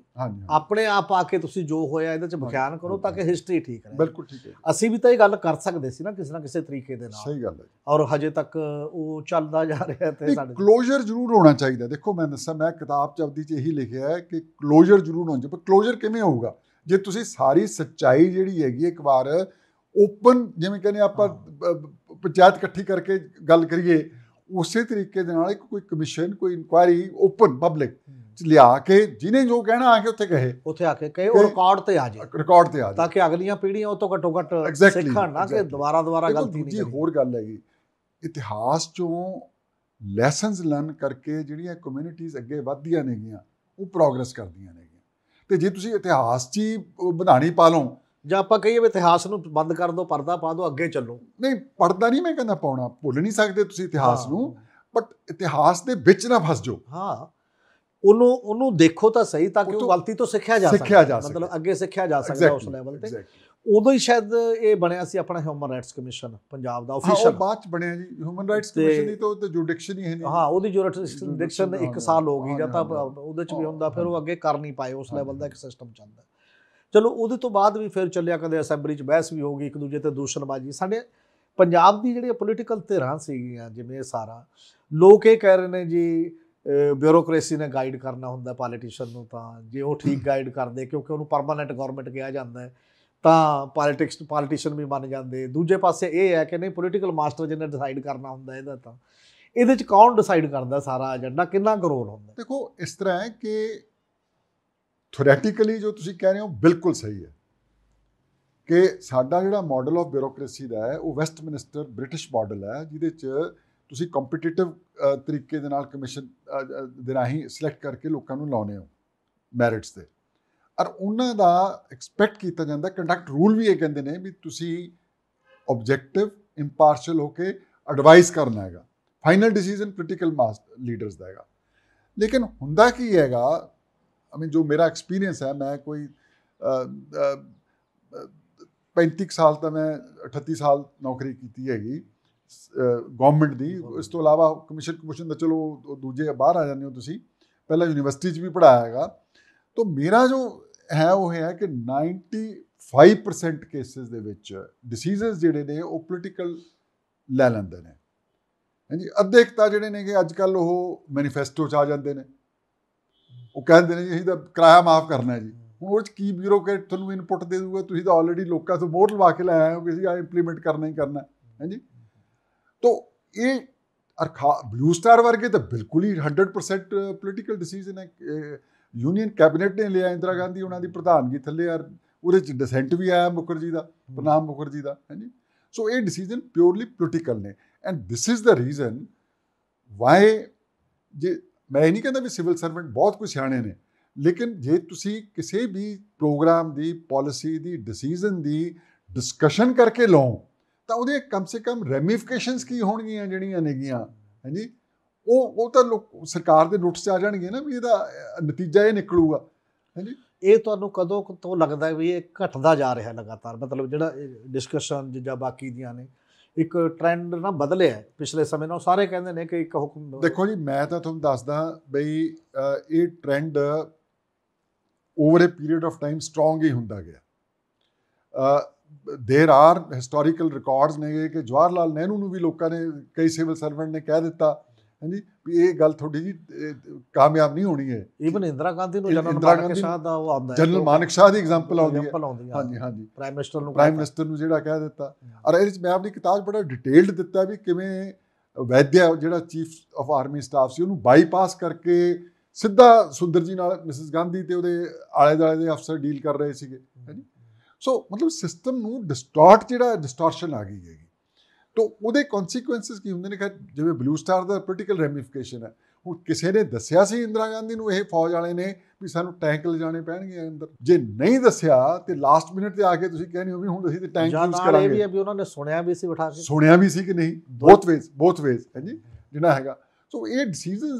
अपने आप आके तुसीं जो होया इहदे च बयान करो ताकि हिस्टरी ठीक रहे। बिल्कुल ठीक है, असीं भी तो ये गल कर सकते सी ना किसी ना किसी तरीके दे नाल। सही गल है, और हजे तक वो चलदा जा रहा है ते साडे क्लोजर जरूर होना चाहिए। देखो मैं दसा, मैं किताब च अपनी च यही लिखिया है कि क्लोजर जरूर होना चाहिए, पर क्लोजर किवें होगा जे तुसीं सारी सच्चाई जिहड़ी हैगी एक बार ओपन जिवें कहने आपां पंचायत इकट्ठी करके गल करिए उस तरीके कोई कमीशन कोई इंक्वायरी ओपन पब्लिक लिया के जिन्हें जो कहना आके उत्थे कहे, उत्थे आके कहे और रिकॉर्ड ते आ जाए, रिकॉर्ड ते आ जाए ताकि अगलियां पीढ़ियां उस तो घटो घट सीखण ना कि दोबारा दोबारा गलती नहीं करी। होर गल हैगी इतिहास चों लैसनस लर्न करके जिहड़ियां कम्यूनिटीज़ अगे वधदियां नेगियां वो प्रोग्रेस करदियां नेगियां, ते जे तुसीं इतिहास च ही बनानी पा लो ਜਾਂ ਆਪਾਂ ਕਹੀਏ ਵੀ ਇਤਿਹਾਸ ਨੂੰ ਬੰਦ ਕਰ ਦਿਓ ਪਰਦਾ ਪਾ ਦਿਓ ਅੱਗੇ ਚੱਲੋ, ਨਹੀਂ ਪਰਦਾ ਨਹੀਂ ਮੈਂ ਕਹਿੰਦਾ ਪਾਉਣਾ, ਭੁੱਲ ਨਹੀਂ ਸਕਦੇ ਤੁਸੀਂ ਇਤਿਹਾਸ ਨੂੰ, ਬਟ ਇਤਿਹਾਸ ਦੇ ਵਿੱਚ ਨਾ ਫਸ ਜਾਓ। ਹਾਂ ਉਹਨੂੰ ਉਹਨੂੰ ਦੇਖੋ ਤਾਂ ਸਹੀ ਤਾਂ ਕਿ ਉਹ ਗਲਤੀ ਤੋਂ ਸਿੱਖਿਆ ਜਾ ਸਕਦਾ, ਮਤਲਬ ਅੱਗੇ ਸਿੱਖਿਆ ਜਾ ਸਕਦਾ ਉਸ ਲੈਵਲ ਤੇ। ਉਦੋਂ ਹੀ ਸ਼ਾਇਦ ਇਹ ਬਣਿਆ ਸੀ ਆਪਣਾ ਹਿਊਮਨ ਰਾਈਟਸ ਕਮਿਸ਼ਨ ਪੰਜਾਬ ਦਾ ਆਫੀਸ਼ੀਅਲ, ਬਾਅਦ ਚ ਬਣਿਆ ਜੀ ਹਿਊਮਨ ਰਾਈਟਸ ਕਮਿਸ਼ਨ ਦੀ ਤਾਂ ਜੁਰਿਡਿਕਸ਼ਨ ਹੀ ਹੈ ਨਹੀਂ। ਹਾਂ ਉਹਦੀ ਜੁਰਿਡਿਕਸ਼ਨ 1 ਸਾਲ ਹੋ ਗਈ ਜਾਂ ਤਾਂ ਉਹਦੇ ਚ ਵੀ ਹੁੰਦਾ, ਫਿਰ ਉਹ ਅੱਗੇ ਕਰ ਨਹੀਂ ਪਾਏ ਉਸ ਲੈਵਲ ਦਾ ਇੱਕ ਸਿਸਟਮ ਚੱਲਦਾ। चलो वो तो बाद भी फिर चलिया कदे असैंबली बहस भी होगी एक दूजे ते दूषणबाजी, साढ़े पंजाब की जिहड़ी पोलीटिकल धिरां सीगियां जिवें सारा लोग ये कह रहे ने जी ब्यूरोक्रेसी ने गाइड करना हुंदा पॉलीटिशियन नूं, तां जे वो ठीक गाइड करदे क्योंकि उहनूं परमानेंट गौरमेंट कहा जाता है तो पॉलीटिक्स पॉलीटिशियन भी बन जाते। दूजे पासे यह है कि नहीं पोलीटिकल मास्टर जिन्हें डिसाइड करना हुंदा इहदा, तां इहदे च कौन डिसाइड करदा सारा एजेंडा कितना करोड़ हुंदा। देखो इस तरह है कि थोरैटिकली जो तुसीं कह रहे हो बिल्कुल सही है कि साडा जिहड़ा मॉडल ऑफ ब्यूरोक्रेसी दा है वो वेस्टमिनिस्टर ब्रिटिश मॉडल है जिहदे च तुसीं कंपीटीटिव तरीके दे नाल कमीशन दे राहीं सिलेक्ट करके लोकां नूं लाउने हो मैरिट्स ते, और उन्हां दा एक्सपैक्ट कीता जांदा कंडक्ट रूल भी ये कहंदे ने भी तुसीं ऑब्जेक्टिव इंपार्शल होके एडवाइस करना हैगा, final decision political mass leaders दा हैगा। लेकिन हुंदा की हैगा जो मेरा एक्सपीरियंस है, मैं कोई 35 साल तो मैं 38 साल नौकरी की हैगी गौरमेंट की, इस तो अलावा कमीशन कमीशन का चलो दूजे बाहर आ जाने हो तुसी, पहला यूनिवर्सिटी भी पढ़ाया है, तो मेरा जो है वो है कि 95% केसिस दे विच डिसीजन जिहड़े ने वो पोलीटिकल लै लैंदे ने। हां जी अध्यक्षता जिहड़े ने कि अजकल वो मैनीफेस्टो च आ जाते हैं, वो कहते हैं जी असीं तां किराया माफ करना जी, हुण उस की ब्यूरोक्रेट तुहानूं इनपुट दे दूगा, तुसीं तां ऑलरेडी लोकां तों वोट लवा के लाया हो कि असीं इंप्लीमेंट करना ही करना है जी। तो ये ब्लू स्टार वर्गे तो बिल्कुल ही 100% पोलीटिकल डिसीजन है। यूनियन कैबिनेट ने लिया इंदिरा गांधी उन्होंने प्रधानगी थले, और उहदे डिसेंट भी आया मुखर्जी का, प्रणाब मुखर्जी का, है जी। सो ये डिसीजन प्योरली पोलीटिकल ने, and this is the reason why जे मैं नहीं कहता भी सिविल सर्वेंट बहुत कुछ सियाने ने, लेकिन जे तुसी किसी भी प्रोग्राम की पॉलिसी की डिसीजन की डिस्कशन करके लो तो वो कम से कम रेमिफिकेशनस की होणगियां जिहड़ियां नेगियां, है जी। वो तो लोग सरकार के नोटिस आ जाएंगे ना भी इहदा नतीजा ये निकलूगा, है जी। ये तुहानूं कदों तो लगता है भी ये घटदा जा रहा है लगातार, मतलब जिहड़ा डिस्कशन जिहड़ा बाकी दियां ने एक ट्रेंड ना बदले है पिछले समय ना, सारे कहते हैं कि एक हुक्म। देखो जी मैं तो तुहानूं दसदा बई ये trend over a period of time strong ही हुंदा गया। देर आर हिस्टोरीकल रिकॉर्ड्स ने कि जवाहरलाल नेहरू नूं भी लोगों ने कई सिविल सर्वेंट ने कह दिता है जी भी ये गल थोड़ी जी कामयाब नहीं होनी है। ईवन इंदिरा गांधी नूं जनरल मानिक शाह दी एग्जाम्पल आउंदी है, हाँ जी हाँ जी, प्राइम मिनिस्टर नूं जिहड़ा कह दिता। और इस मैं अपनी किताब बड़ा डिटेल्ड दिता भी किवें वैद्या जिहड़ा चीफ ऑफ आर्मी स्टाफ सी उहनूं बाईपास करके सीधा सुंदर जी नाल मिसिस गांधी ते उहदे आले दुआले दे अफसर डील कर रहे सीगे, है जी। सो मतलब सिस्टम नूं डिस्टॉर्शन आ गई है तो वो कॉन्सीकुएंसिस की होंगे ने। खैर जिवें ब्लू स्टार का पोलीटिकल रेमिफिकेशन है, हुण किसी ने दस्या सी इंदिरा गांधी नूं फौज वाले ने भी सानूं टैंक ले जाने पैणगे अंदर, जे नहीं दस्या तो लास्ट मिनट से आके तुसीं कहने हो भी हुण असीं ते टैंक यूज़ करांगे। ये भी उन्होंने सुनिया भी सी, उठा के सुनिया भी सी कि नहीं, बोथ वेज है जी जिहड़ा हैगा। सो ये डिसीजन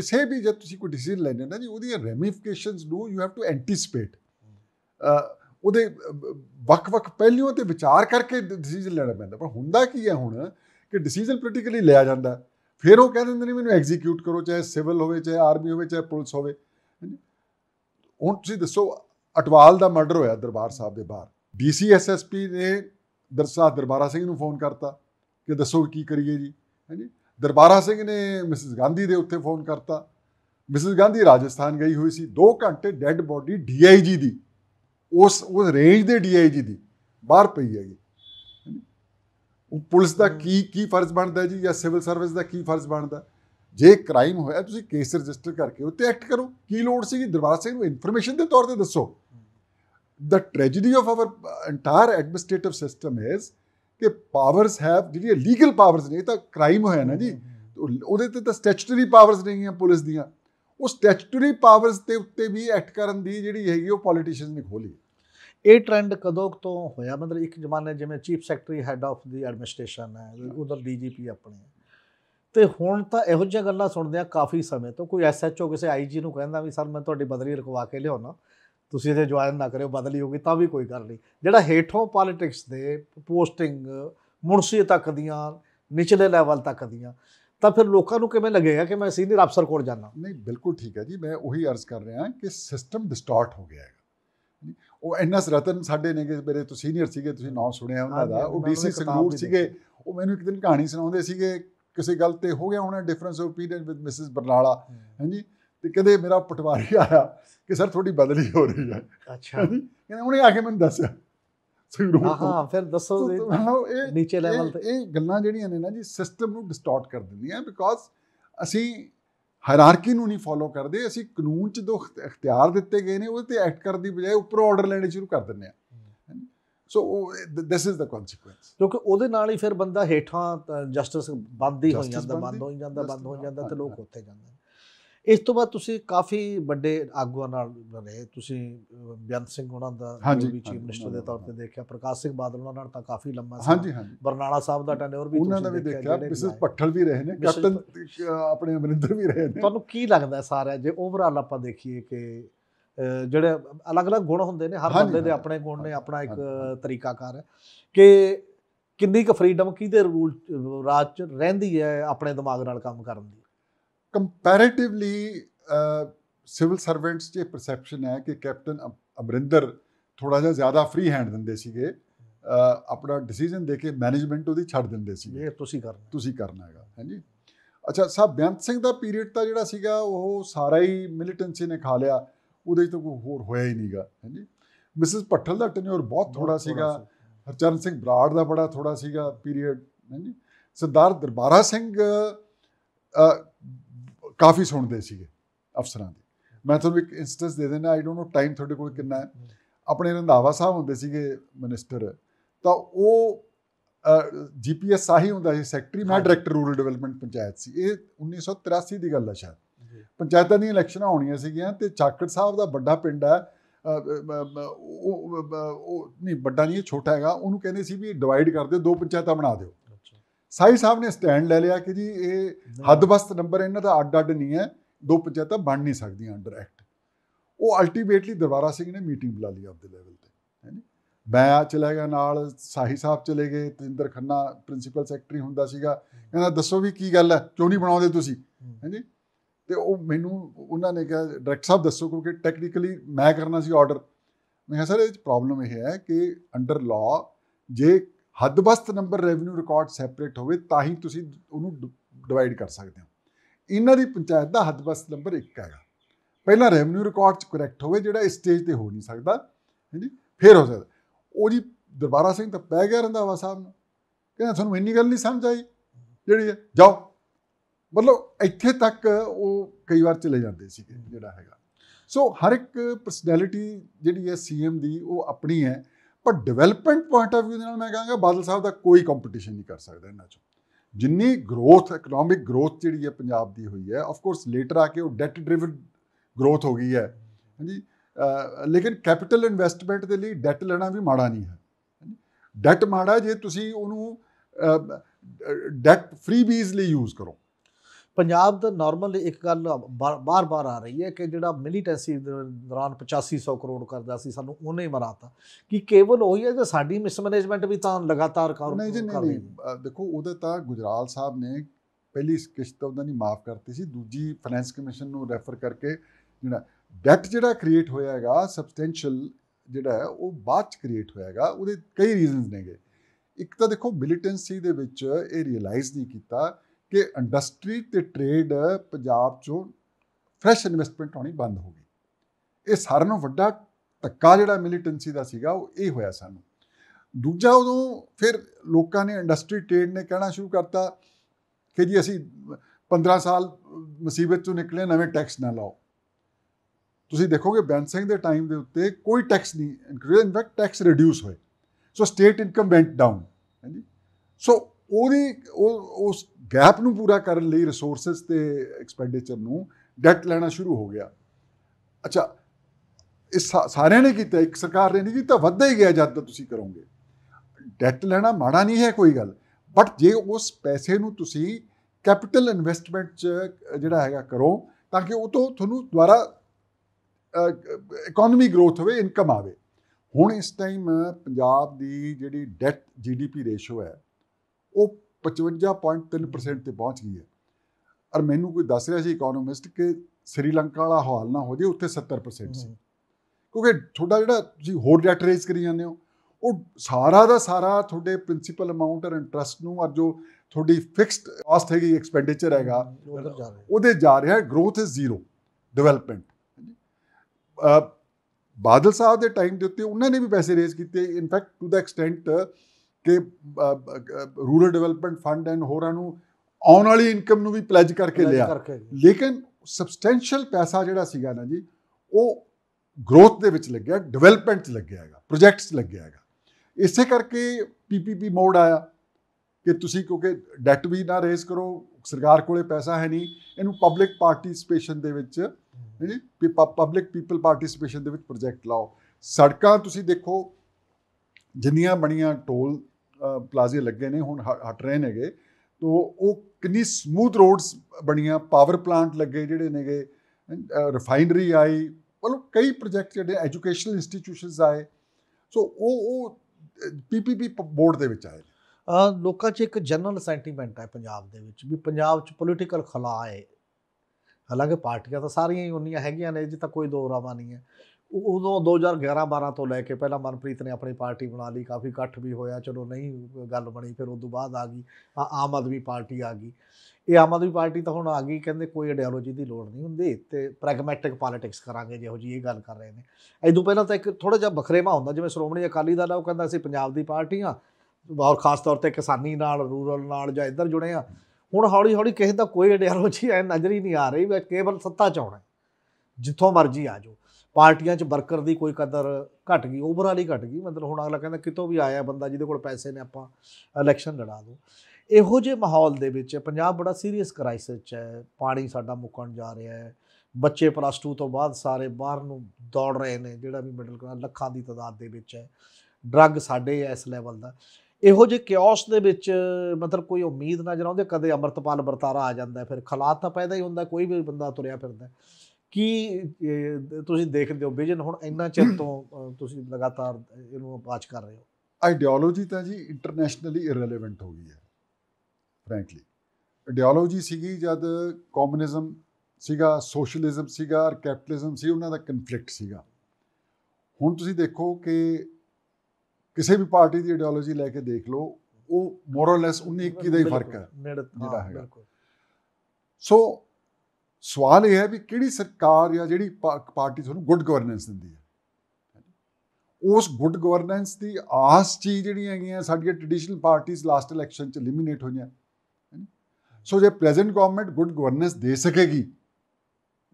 किसी भी जे तुसीं कोई डिसीजन लैंदे ना जी उहदी रेमिफिकेशनस नूं यू हैव टू एंटीसिपेट, ਉਹਦੇ ਵੱਖ-ਵੱਖ ਪਹਿਲੂਆਂ ਤੇ ਵਿਚਾਰ ਕਰਕੇ ਡਿਸੀਜਨ ਲੈਣਾ ਪੈਂਦਾ। ਪਰ ਹੁੰਦਾ ਕੀ ਹੈ ਹੁਣ ਕਿ ਡਿਸੀਜਨ ਪੋਲੀਟੀਕਲੀ ਲਿਆ ਜਾਂਦਾ फिर वो कह देंगे मैंने एग्जीक्यूट करो, चाहे सिविल होवे, चाहे आर्मी होवे, चाहे पुलिस होवे। हुण तुसीं दसो अटवाल का मर्डर होया दरबार साहब के बाहर, डीसी एसएसपी ने दरअसल दरबारा सिंह नूं फोन करता कि दसो की करिए जी, है जी। दरबारा सिंह ने मिसिज गांधी दे उत्ते फोन करता, मिसिज गांधी राजस्थान गई हुई सी, 2 घंटे डैड बॉडी डीआईजी दी उस रेंज के डीआईजी दी बाहर पई है जी। पुलिस का की फर्ज बनता जी, या सिविल सर्विस का की फर्ज बनता? जे क्राइम होया तुसीं केस रजिस्टर करके उत्ते एक्ट करो, की लोड़ सी? दरबारा सिंह नूं इनफॉर्मेशन के तौर पर दसो। The tragedy of our entire administrative system is कि powers have जी लीगल powers ने, तो क्राइम होया ना जी, तो स्टैचूटरी powers नहीं है पुलिस दियाँ, वो स्टैचूटरी powers के उत्ते भी एक्ट करन दी जी हैगी वो पॉलिटिशियन ने खोली। ये ट्रेंड कदों तो होया, मतलब एक जमाने जिवें chief secretary head of the administration है, उधर डीजीपी अपने, तो हुण तो इहो जिहियां गल्लां सुणदे आ काफ़ी समय तो, कोई SHO किसी IG नूं कहंदा भी सर मैं तुहाडी बदली रखवा के लिआउणा, ਤੁਸੀਂ इसे ज्वाइन ना करो, बदली होगी तो भी कोई गल नहीं। ਜਿਹੜਾ हेठों पॉलिटिक्स के पोस्टिंग मुंशी तक दियाँ, निचले लैवल तक दियाँ, तो फिर लोगों को किवें लगेगा कि मैं सीनियर अफसर कोल जाना? नहीं, बिल्कुल ठीक है जी, मैं वही अर्ज कर रहा कि सिस्टम डिस्टॉर्ट हो गया है। वो NS रतन साडे ने मेरे तो सीनियर सीगे, तुसीं नाम सुनिया उन्हां दा, वो DC संगरूर सीगे, वो मैनूं एक दिन कहानी सुणाउंदे सीगे, किसी गल ते हो गया होना difference of opinion with Mrs Barnala, है जी। तो कहते मेरा पटवारी आया कि सर थोड़ी बदली हो रही है, अच्छा उन्हें आके मैं दसिया फिर दसो नीचे लेवल ते ये गल्लां जिहड़ियां ने ना जी सिस्टम नूं डिस्टॉर्ट कर दिंदियां, बिकॉज असी हायरार्की नूं नहीं फॉलो करते, असी कानून च दो इख्तियार दिते गए ने उहदे ते एक्ट करन दी बजाय उपरों आर्डर लेने शुरू कर दिंदे आ। So this is the consequence, क्योंकि उहदे नाल ही फिर बंदा हेठां जस्टिस बंद ही बंद हो जांदा ते लोक उत्थे जांदे। इस तो बाद तुसी काफ़ी बड़े आगुआ रहे, तुसी बेअंत सिंह उन्होंने जो भी चीफ मिनिस्टर के तौर पर देखा, प्रकाश सिंह बादल उन्होंने तो काफ़ी लंबा, हाँ जी, हाँ जी, बरनाला साहब का टैन्योर भी उन्होंने भी देखा, मिसिज पट्ठल भी रहे ने, कैप्टन अपने अमरिंदर भी रहे। तुहानूं की लगता है सारा जो ओवरऑल आपां देखिए कि जिहड़े अलग अलग गुण होंदे ने, हर बंदे दे अपने गुण ने, अपना एक तरीकाकार है कि किन्नी क फ्रीडम किहदे रूल राज च रहिंदी है अपने दिमाग नाल काम करन दी। कंपैरेटिवली सिविल सर्वेंट्स की परसैप्शन है कि कैप्टन अमरिंदर थोड़ा जा ज़्यादा फ्री हैंड दिंदे सीगे, अपना डिसीजन देके मैनेजमेंट उहदी छड़ दिंदे सीगे, तुसीं करना हैगा, है जी। अच्छा, साहब बेअंत सिंह दा पीरियड तो जिहड़ा सीगा ओह सारा ही मिलिटेंसी ने खा लिया, उहदे तो कोई होर होया ही नहींगा, है जी। मिसिज पट्ठल का टेन्योर बहुत थोड़ा सीगा, हरचरण सिंह बराड़ का बड़ा थोड़ा सीगा पीरियड, है जी। सरदार दरबारा सिंह काफ़ी सुनते थे अफसरों के। मैं थोड़ा एक इंस्टेंस दे देना, आई डोंट नो टाइम थोड़े को कितना है। अपने रंधावा साहब होंगे सीगे मिनिस्टर, तो वो GPS साही होंगे सैकटरी, मैं डायरैक्टर रूरल डेवलपमेंट पंचायत सी, ये 1983 की गल है शायद। पंचायतों की इलैक्शन होनी सी, चाकड़ साहब का बड़ा पिंड है, नहीं बड़ा नहीं छोटा है, उन्होंने कहते सी भी डिवाइड कर दो, 2 पंचायत बना दो। साई साहब ने स्टैंड ले लिया कि जी ये हदबस्त नंबर इन्हों का अड नहीं है, 2 पंचायत बन नहीं सकती अंडर एक्ट। वो अल्टीमेटली दरबारा सिंह ने मीटिंग बुला ली अपने लेवल पर, है जी। मैं चला गया नाल, साही साहब चले गए, तजिंदर खन्ना प्रिंसीपल सैकटरी होंदा सीगा, कहना दसो भी की गल है, क्यों नहीं बनाते तुसी, है जी। तो वो मैनू उन्होंने कहा डायरैक्टर साहब दसो, क्योंकि टैक्नीकली मैं करना सी ऑर्डर। मैं कहा सर प्रॉब्लम यह है कि अंडर लॉ जे हदबस्त नंबर रेवन्यू रिकॉर्ड सैपरेट होवे तां ही तुसीं उहनूं डिवाइड कर सकते हो। इन्हां दी पंचायत दा हदबस्त नंबर 1 हैगा, पहला रेवन्यू रिकॉर्ड च करैक्ट होवे जिहड़ा इस स्टेज ते हो नहीं सकदा, है जी, फिर हो सकदा। वो जी दरबारा सिंह तां पै गया रंधावा साहब नूं, कहंदा तुहानूं इन्नी गल नहीं समझ आई जिहड़ी है, जाओ, मतलब इत्थे तक वो कई बार चले जांदे सीगे जिहड़ा हैगा। सो हर एक पर्सनैलिटी जिहड़ी है CM दी वो अपनी है, पर डिवेलपमेंट पॉइंट ऑफ व्यू के मैं कहूँगा बादल साहब का कोई कंपीटिशन नहीं कर सकता इन्हों चो। जिनी ग्रोथ इकनॉमिक ग्रोथ जी है पंजाब की हुई है, ऑफकोर्स लेटर आके वो डेट ड्रिवन ग्रोथ हो गई है जी, लेकिन कैपिटल इन्वैसटमेंट के लिए डेट लेना भी माड़ा नहीं है। डेट माड़ा जे तुसी उन्होंने डेट फ्री बीज लिए यूज़ करो। पंजाब दा नॉर्मल एक गल बार बार आ रही है कि जिहड़ा मिलीटेंसी दौरान 8500 करोड़ करदा सी सानूं उन्हें मराता, कि केवल वही है जो साडी मिसमैनेजमेंट भी तो लगातार कर रही है। देखो उहदे तां गुजराल साहब ने ਪਹਿਲੀ ਕਿਸ਼ਤ ਉਹਨਾਂ ਦੀ ਮਾਫ ਕਰਤੀ ਸੀ, ਦੂਜੀ ਫਾਈਨੈਂਸ ਕਮਿਸ਼ਨ ਨੂੰ ਰੈਫਰ ਕਰਕੇ ਜਿਹੜਾ ਡੈਟ ਜਿਹੜਾ ਕ੍ਰੀਏਟ ਹੋਇਆ ਹੈਗਾ ਸਬਸਟੈਂਸ਼ੀਅਲ ਜਿਹੜਾ ਹੈ ਉਹ ਬਾਅਦ 'ਚ ਕ੍ਰੀਏਟ ਹੋਇਆ ਹੈਗਾ। ਉਹਦੇ ਕਈ ਰੀਜ਼ਨਸ ਨੇਗੇ। ਇੱਕ ਤਾਂ ਦੇਖੋ ਮਿਲੀਟੈਂਸੀ ਦੇ ਵਿੱਚ ਇਹ ਰਿਅਲਾਈਜ਼ ਨਹੀਂ ਕੀਤਾ कि इंडस्ट्री तो ट्रेड पंजाब चो फ्रैश इन्वैसटमेंट आनी बंद हो गई। ये सारे नूं वड्डा धक्का जिहड़ा मिलीटेंसी दा सीगा ओह ये होया सानूं। दूजा उदों फिर लोगों ने इंडस्ट्री ट्रेड ने कहना शुरू करता कि जी असी 15 साल मुसीबत चों निकले, नवें टैक्स ना लाओ। तुसीं देखोगे बेंत सिंह दे टाइम दे उत्ते कोई टैक्स नहीं इंक्रीज, इनफैक्ट टैक्स रिड्यूस होए, so state income went down. है जी, सो उस गैप नूं पूरा करने लिए रिसोर्सिस ते एक्सपेंडिचर नूं डेट लेना शुरू हो गया। अच्छा, इस सारे ने किया, एक सरकार ने नहीं किया, वधदा ही गया जद तक तुसीं करोगे। डेट लेना माड़ा नहीं है कोई गल, बट जे उस पैसे नूं तुसीं कैपिटल इन्वैसटमेंट च जिहड़ा हैगा करो ताकि वो तो तुहानूं दुबारा इकोनॉमी ग्रोथ होवे, इनकम आवे। हुण इस टाइम पंजाब दी जिहड़ी डेट GDP रेशो है वो 55.3% पर पहुँच गई है। और मैनू कोई दस रहा है इकोनॉमिस्ट कि श्रीलंका वाला हाल ना हो जाए, उत्थे 70% से, क्योंकि थोड़ा जो होर डेट रेज करी जाते हो वो सारा का सारा थोड़े प्रिंसीपल अमाउंट और इंट्रस्ट नूं और जो थोड़ी फिक्सड कॉस्ट हैगी एक्सपेंडिचर हैगा उहदे जा रहा है। Growth is zero development. Badal साहब के टाइम के उत्ते उन्होंने भी पैसे रेज किए, इनफैक्ट टू द एक्सटेंट कि रूरल डिवेलपमेंट फंड एंड होरां नूं आउण वाली इनकम नूं भी प्लेज करके लिया, लेकिन सबसटैंशियल पैसा जिहड़ा सीगा ना जी वो ग्रोथ दे विच लग गया, डिवेलपमेंट लग गया हैगा, प्रोजैक्ट्स लग गया हैगा। इसे करके PPP मोड आया कि तुसीं क्योंकि डेट भी ना रेज करो, सरकार कोले पैसा है नहीं, इनू पब्लिक पार्टिसिपेशन दे विच जी पब्लिक पीपल पार्टिसिपेशन दे विच प्रोजैक्ट लाओ। सड़कां तुसीं देखो जिन्नियां बणियां टोल प्लाजे लगे ने हुण हट रहे नेगे, तो वो कितनी स्मूथ रोड्स बनिया, पावर प्लांट लगे जिहड़े नेगे, रिफाइनरी आई, मतलब कई प्रोजैक्ट जिहड़े एजुकेशनल इंस्टीट्यूशनस आए। सो वो PPP बोर्ड दे विच आए। लोकां 'च एक जनरल सेंटीमेंट है पंजाब दे विच भी पंजाब 'च पोलीटिकल खला है, हालांकि पार्टियां तो सारियां ही उन्नियां हैगियां ने, जिद्दां कोई दो रावा नहीं है। उदों 2011-12 तो लैके पहला मनप्रीत ने अपनी पार्टी बना ली, काफ़ी इकट्ठ भी होया, चलो नहीं गल बनी, फिर उस बाद आ गई आम आदमी पार्टी आ गई। ये आम आदमी पार्टी तो हुण आ गई, कहते कोई आइडियोलॉजी की लोड़ नहीं हुंदी ते प्रैगमैटिक पॉलिटिक्स करांगे, जिहो जी ये गल कर रहे हैं। इदों पहला तो एक थोड़ा जिहा बखरेवा हुंदा, जिवें श्रोमणी अकाली दल आ उह कहंदा असीं पंजाब दी पार्टी आ और खास तौर ते किसानी नाल, रूरल नाल जां इधर जुड़े आ। हुण हौली हौली किसी दा कोई आइडियोलॉजी ऐ नज़र ही नहीं आ रही, वी केवल सत्ता च आउणा, जिथों मर्जी आ जाओ। पार्टियां वर्कर की कोई कदर घट गई, ओवरऑल ही घट गई, मतलब हुण अगला कहता कितों भी आया बंदा जिहदे कोल पैसे ने आपां इलैक्शन लड़ा दो। इहो जे माहौल दे विच पंजाब बड़ा सीरीयस क्राइसिस च है। पानी साडा मुकण जा रहा है, बच्चे +2 तो बाद सारे बाहर नूं दौड़ रहे हैं, जिहड़ा भी मिडल क्लास लखां दी तादाद दे विच है। ड्रग साडे इस लैवल दा इहो जे क्योस दे विच मतलब कोई उम्मीद नज़र आउंदी। कदे अमृतपाल बरतारा आ जांदा है, फिर खलात तां पैदा ही हुंदा, कोई भी बंदा तुरिया फिरदा कि तुसीं देखदे हो विजन हुण इन्ना चिर तो तुसीं लगातार इहनूं वाच कर रहे हो। आइडियोलॉजी तो जी इंटरनेशनली इररेलेवेंट हो गई है फ्रैंकली। आइडियोलॉजी सीगी जद कॉम्यूनिज्म सीगा, सोशलिज्म सीगा और कैपिटलिज्म सी, उन्हां दा कन्फ्लिक्ट सीगा। हुण तुसीं देखो कि किसी भी पार्टी की आइडियोलॉजी लैके देख लो, वो मोरलेस 19-21 का ही फर्क है जिहड़ा है। सो सवाल यह है भी किहड़ी सरकार या जिहड़ी पार्टी तुहानूं गुड गवर्नेंस दिंदी है, उस गुड गवर्नेंस की आस ची जिहड़ियां हैगियां साडीआं ट्रेडिशनल पार्टीज लास्ट इलैक्शन च एलिमीनेट होईआं। सो जे प्रेजेंट गवर्नमेंट गुड गवर्नेंस दे सकेगी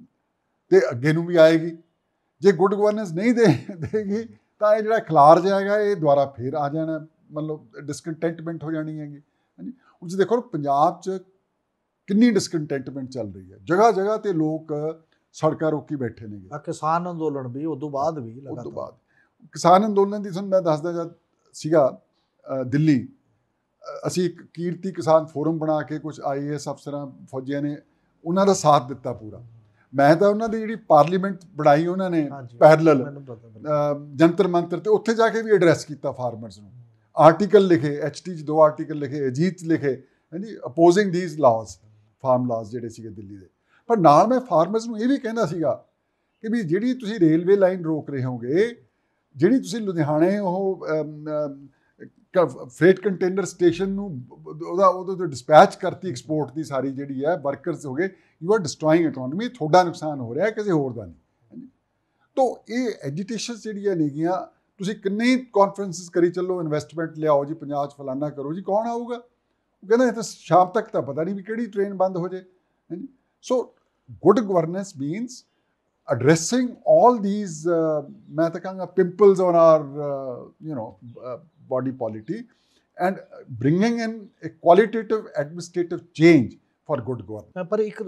तो अगे नूं भी आएगी, जे गुड गवर्नेंस नहीं देगी तो यह जिहड़ा खलार जाएगा ये दुबारा फिर आ जाना, मतलब डिसकंटेंटमेंट हो जानी हैगी। है जी, देखो पंजाब च कितनी डिसकंटेंटमेंट चल रही है, जगह जगह ते लोग सड़क रोकी बैठे ने। किसान अंदोलन भी उदों बाद किसान अंदोलन की मैं दसदा जद सीगा दिल्ली असी एक कीर्ति किसान फोरम बना के कुछ IAS अफसर फौजिया ने उन्हों का साथ दिता पूरा। मैं तो उन्होंने जी पार्लीमेंट बनाई उन्होंने पैरल जंतर मंतर, तो उत्थे जाके भी एड्रैस किया फार्मरस नूं, आर्टिकल लिखे HT 2 आर्टिकल लिखे, अजीत लिखे, है जी, अपोजिंग दीज लॉज। फार्मलाज जिहड़े सीगे दिल्ली दे। पर नाल मैं फार्मर्स नूं इह भी कहंदा सीगा कि भी जिहड़ी तुसीं रेलवे लाइन रोक रहे होगे, जिहड़ी तुसीं लुधियाणे ਉਹ ਫ੍ਰੇਟ ਕੰਟੇਨਰ ਸਟੇਸ਼ਨ ਨੂੰ ਉਹਦਾ ਤੋਂ ਡਿਸਪੈਚ ਕਰਤੀ ਐਕਸਪੋਰਟ ਦੀ ਸਾਰੀ ਜਿਹੜੀ ਹੈ ਵਰਕਰਸ ਹੋ ਗਏ, ਯੂ ਆਰ ਡਿਸਟਰੋਇੰਗ ਇਕਨੋਮੀ, ਤੁਹਾਡਾ ਨੁਕਸਾਨ ਹੋ ਰਿਹਾ ਕਿਸੇ ਹੋਰ ਦਾ ਨਹੀਂ। ਤਾਂ ਇਹ ਐਜੀਟੇਸ਼ਨ ਜਿਹੜੀਆਂ ਨੇਗੀਆਂ, ਤੁਸੀਂ ਕਿੰਨੇ ਕਾਨਫਰੰਸਿਸ ਕਰੀ ਚੱਲੋ, ਇਨਵੈਸਟਮੈਂਟ ਲਿਆਓ ਜੀ, ਪੰਜਾਬ 'ਚ ਫਲਾਨਾ ਕਰੋ ਜੀ, ਕੌਣ ਆਊਗਾ? ਉਹ ਕਹਿੰਦਾ ਇਹ ਤਾਂ ਸ਼ਾਮ ਤੱਕ ਤਾਂ ਪਤਾ ਨਹੀਂ ਵੀ ਕਿਹੜੀ ਟ੍ਰੇਨ ਬੰਦ ਹੋ ਜੇ। ਹਾਂਜੀ, so good governance means addressing all these, ਮੈਂ ਤਾਂ ਕਹਾਂਗਾ pimples on our body polity and bringing in a qualitative administrative change for good governance। पर एक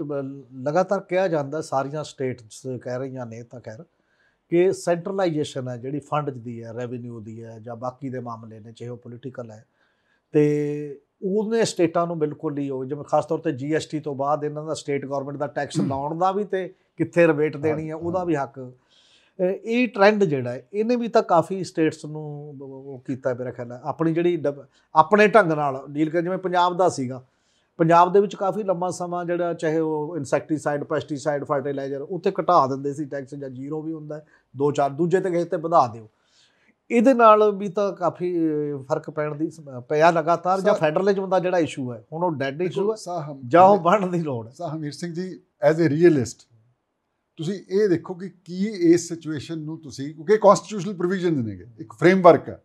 लगातार कहा जाता सारिया स्टेट्स कह रही ने तो खैर कि सेंट्रलाइजेशन है जी फंड की है, रेवन्यू की है, या बाकी के मामले ने चाहे वो पोलिटिकल है, तो उन्हें स्टेटा बिल्कुल ही हो जिवें खास तौर पर जी एस टी तो बाद इन्हां दा स्टेट गौरमेंट का टैक्स लाउण का भी तो कित्थे रिबेट देनी है वह भी हक। ये ट्रेंड जोड़ा है इन्हें भी तो काफ़ी स्टेट्स नूं कीता मेरा ख्याल है अपनी जी अपने ढंग नाल डील कर। जिवें पंजाब दा सीगा, पंजाब दे विच काफ़ी लंबा समा जोड़ा चाहे वो इंसैक्टीसाइड, पेस्टीसाइड, फर्टीलाइजर उत्थे घटा दिंदे सी टैक्स या जीरो भी हुंदा है, दो चार दूजे ते किसे ते वधा दिओ। इहदे नाल भी तो काफ़ी फर्क पैण दी पिया लगातार। जां फैडरल च हुंदा जेहड़ा इशू है हुण ओह डैड इशू है जां ओह बनण दी लोड़ है। Hamir Singh ji as a realist ਤੁਸੀਂ ਇਹ ਦੇਖੋ ਕਿ ਕੀ ਇਸ ਸਿਚੁਏਸ਼ਨ ਨੂੰ ਤੁਸੀਂ, ਕਿਉਂਕਿ ਕਨਸਟੀਟਿਊਸ਼ਨਲ ਪ੍ਰੋਵੀਜ਼ਨਸ ਨੇਗੇ, ਇੱਕ ਫਰੇਮਵਰਕ ਹੈ,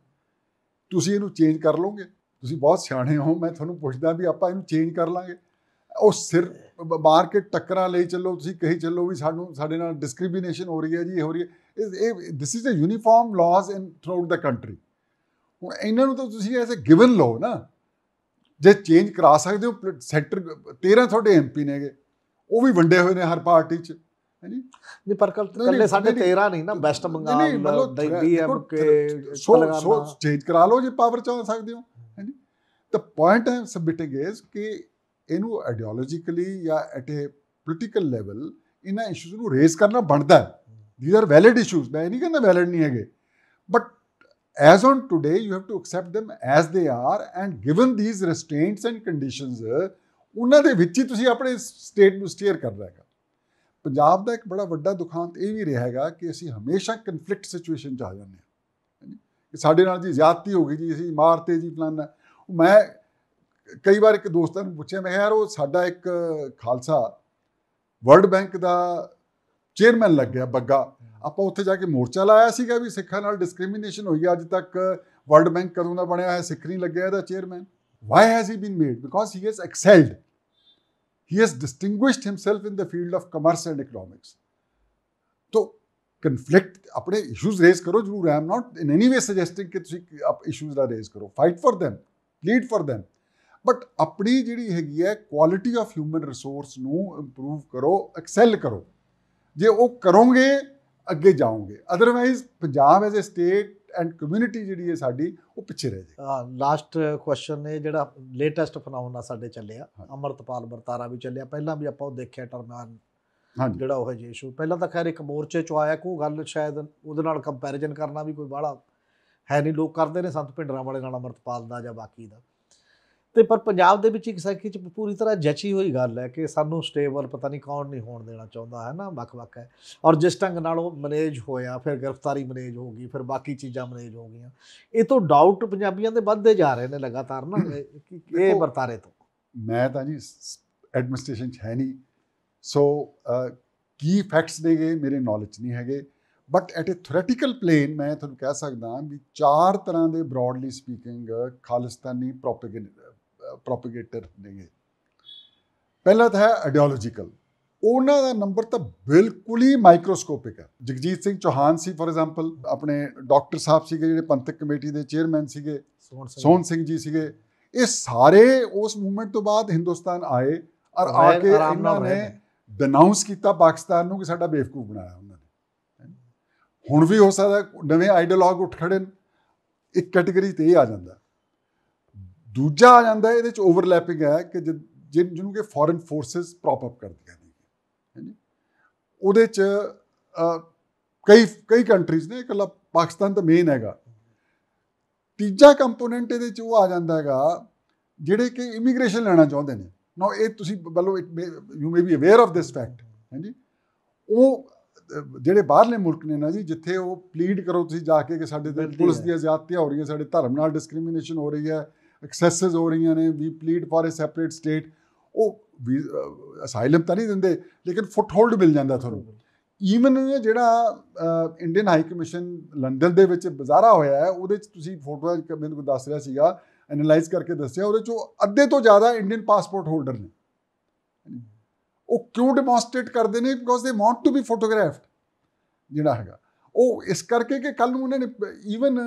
ਤੁਸੀਂ ਇਹਨੂੰ ਚੇਂਜ ਕਰ ਲਓਗੇ? ਤੁਸੀਂ ਬਹੁਤ ਸਿਆਣੇ ਹੋ, ਮੈਂ ਤੁਹਾਨੂੰ ਪੁੱਛਦਾ ਵੀ ਆਪਾਂ ਇਹਨੂੰ ਚੇਂਜ ਕਰ ਲਾਂਗੇ? ਉਹ ਸਿਰ ਮਾਰਕੀਟ ਟੱਕਰਾਂ ਲਈ ਚੱਲੋ, ਤੁਸੀਂ ਕਹੀ ਚੱਲੋ ਵੀ ਸਾਨੂੰ ਸਾਡੇ ਨਾਲ ਡਿਸਕ੍ਰਿਮੀਨੇਸ਼ਨ ਹੋ ਰਹੀ ਹੈ ਜੀ, ਇਹ ਹੋ ਰਹੀ ਹੈ। ਇਹ this is a uniform laws in throughout the country. ਹੁਣ ਇਹਨਾਂ ਨੂੰ ਤਾਂ ਤੁਸੀਂ ਐਜ਼ ਅ ਗਿਵਨ ਲਓ ਨਾ। ਜੇ ਚੇਂਜ ਕਰਾ ਸਕਦੇ ਹੋ, ਸੈਕਟਰ 13 ਤੁਹਾਡੇ ਐਮ ਪੀ ਨੇਗੇ, ਉਹ ਵੀ ਵੰਡੇ ਹੋਏ ਨੇ ਹਰ ਪਾਰਟੀ 'ਚ। ਉਹਨਾਂ ਦੇ ਵਿੱਚ ਹੀ ਤੁਸੀਂ ਆਪਣੇ ਸਟੇਟ ਨੂੰ ਸਟੀਅਰ ਕਰਨਾ ਹੈਗਾ। पंजाब का एक बड़ा वड्डा दुखांत यह भी रहा है कि असी हमेशा कन्फ्लिक्ट सिचुएशन आ जाते हैं। साढ़े नाल जी ज्यादती हो गई जी, असी मारते जी फलाना। मैं कई बार एक दोस्तों ने पूछा, मैं यार वो साडा एक खालसा वर्ल्ड बैंक का चेयरमैन लग गया बग्गा, आपां उत्थे जाके मोर्चा लाया सीगा भी सिक्खां नाल डिस्क्रिमिनेशन होई है, अज तक वर्ल्ड बैंक कदों दा बनिया है, सिख नहीं लग्या इहदा chairman. Why has he been made? Because he has excelled, he has distinguished himself in the field of commerce and economics. तो conflict अपने issues raise करो जरूर, I am not in any way suggesting कि तुसी आप issues ना raise करो, fight for them, plead for them, but अपनी जिहड़ी हैगी है quality of human resource नूं improve करो, excel करो। जे वो करोगे अगे जाओगे, otherwise Punjab as a state and community जिहड़ी है साडी वो पिछे रह जाएगी। हाँ, लास्ट क्वेश्चन ने जिहड़ा लेटेस्ट फिनोमेना साडे चलिया, अमृतपाल बरतारा भी चलिया, पहला भी आपां देखिया टर्मान जिहड़ा ओह जे इशू पहला तो खैर एक मोर्चे चो आया, कोई गल शायद उहदे नाल कंपैरिजन करना भी कोई बाहला है नहीं, लोग करते हैं संत भिंडरांवाले नाल अमृतपाल दा जां बाकी दा। तो पर पंजाब दे विच इक साकी च पूरी तरह जची हुई गल है कि सानू स्टेबल पता नहीं कौन नहीं होण देना चाहुंदा है ना, वख-वख है। और जिस ढंग नाल ओह मैनेज होया, फिर गिरफ्तारी मैनेज हो गई, फिर बाकी चीज़ां मैनेज हो गई, ये तो डाउट पंजाबियों के वधदे जा रहे हैं लगातार ना ये बरतारे तो। मैं तो जी एडमिनिस्ट्रेशन है नहीं, सो की फैक्ट्स ने मेरे नॉलेज नहीं है, but at a theoretical plane मैं तुहानूं कह सकदा भी चार तरह के ब्रॉडली स्पीकिंग खालिस्तानी प्रोपेगेटर ने। पहला तो है आइडियोलॉजिकल, उन्हों का नंबर तो बिल्कुल ही माइक्रोस्कोपिक है। जगजीत सिंह चौहान सी फॉर एग्जाम्पल, अपने डॉक्टर साहब से जो पंथक कमेटी के चेयरमैन से सोहन सिंह जी से, ये सारे उस मूवमेंट तो बाद हिंदुस्तान आए और आके इन्होंने डिनाउंस किया पाकिस्तान को कि साडा बेवकूफ बनाया। उन्होंने हुण भी हो सकता नवे आइडियोलॉग उठ खड़े, एक कैटेगरी तो ये आ जाता। दूजा आ जाता है ये ओवरलैपिंग है कि जिन्हों के फॉरन फोर्सिस प्रॉपअप कर दिया है, कई कई कंट्रीज़ ने, इकला पाकिस्तान तो मेन हैगा। तीजा कंपोनेंट ये आ जाता है जोड़े कि इमीग्रेशन लेना चाहते हैं, Now, you may be aware of this fact, हैं जी वो ਜਿਹੜੇ ਬਾਹਰਲੇ ਮੁਲਕ ਨੇ ਨਾ ਜੀ ਜਿੱਥੇ ਉਹ ਪਲੀਡ ਕਰੋ ਤੁਸੀਂ ਜਾ ਕੇ ਕਿ ਸਾਡੇ ਤੇ ਪੁਲਿਸ ਦੀਆਂ ਜ਼ਿਆਦਤੀਆਂ ਹੋ ਰਹੀਆਂ ਸਾਡੇ ਧਰਮ ਨਾਲ ਡਿਸਕ੍ਰਿਮੀਨੇਸ਼ਨ ਹੋ ਰਹੀ ਹੈ ਐਕਸੈਸਸ ਹੋ ਰਹੀਆਂ ਨੇ ਵੀ plead for a separate state ਉਹ ਅਸਾਈਲਮ ਤਾਂ ਨਹੀਂ ਦਿੰਦੇ ਲੇਕਿਨ ਫੁੱਟਹੋਲਡ ਮਿਲ ਜਾਂਦਾ ਤੁਹਾਨੂੰ ਈਵਨ ਜਿਹੜਾ ਇੰਡੀਅਨ ਹਾਈ ਕਮਿਸ਼ਨ ਲੰਡਨ ਦੇ ਵਿੱਚ ਬਜ਼ਾਰਾ ਹੋਇਆ ਹੈ ਉਹਦੇ 'ਚ ਤੁਸੀਂ ਫੋਟੋਆਂ ਮੈਨੂੰ ਕੋਈ ਦੱਸ ਰਿਹਾ ਸੀਗਾ ਐਨਾਲਾਈਜ਼ ਕਰਕੇ ਦੱਸਿਆ ਉਹਦੇ 'ਚੋਂ ਅੱਧੇ ਤੋਂ ਜ਼ਿਆਦਾ ਇੰਡੀਅਨ ਪਾਸਪੋਰਟ ਹੋਲਡਰ ਨੇ वो क्यों डिमॉन्स्ट्रेट करते हैं because they want to be photographed जिहड़ा हैगा वो इस करके कि कल उन्होंने even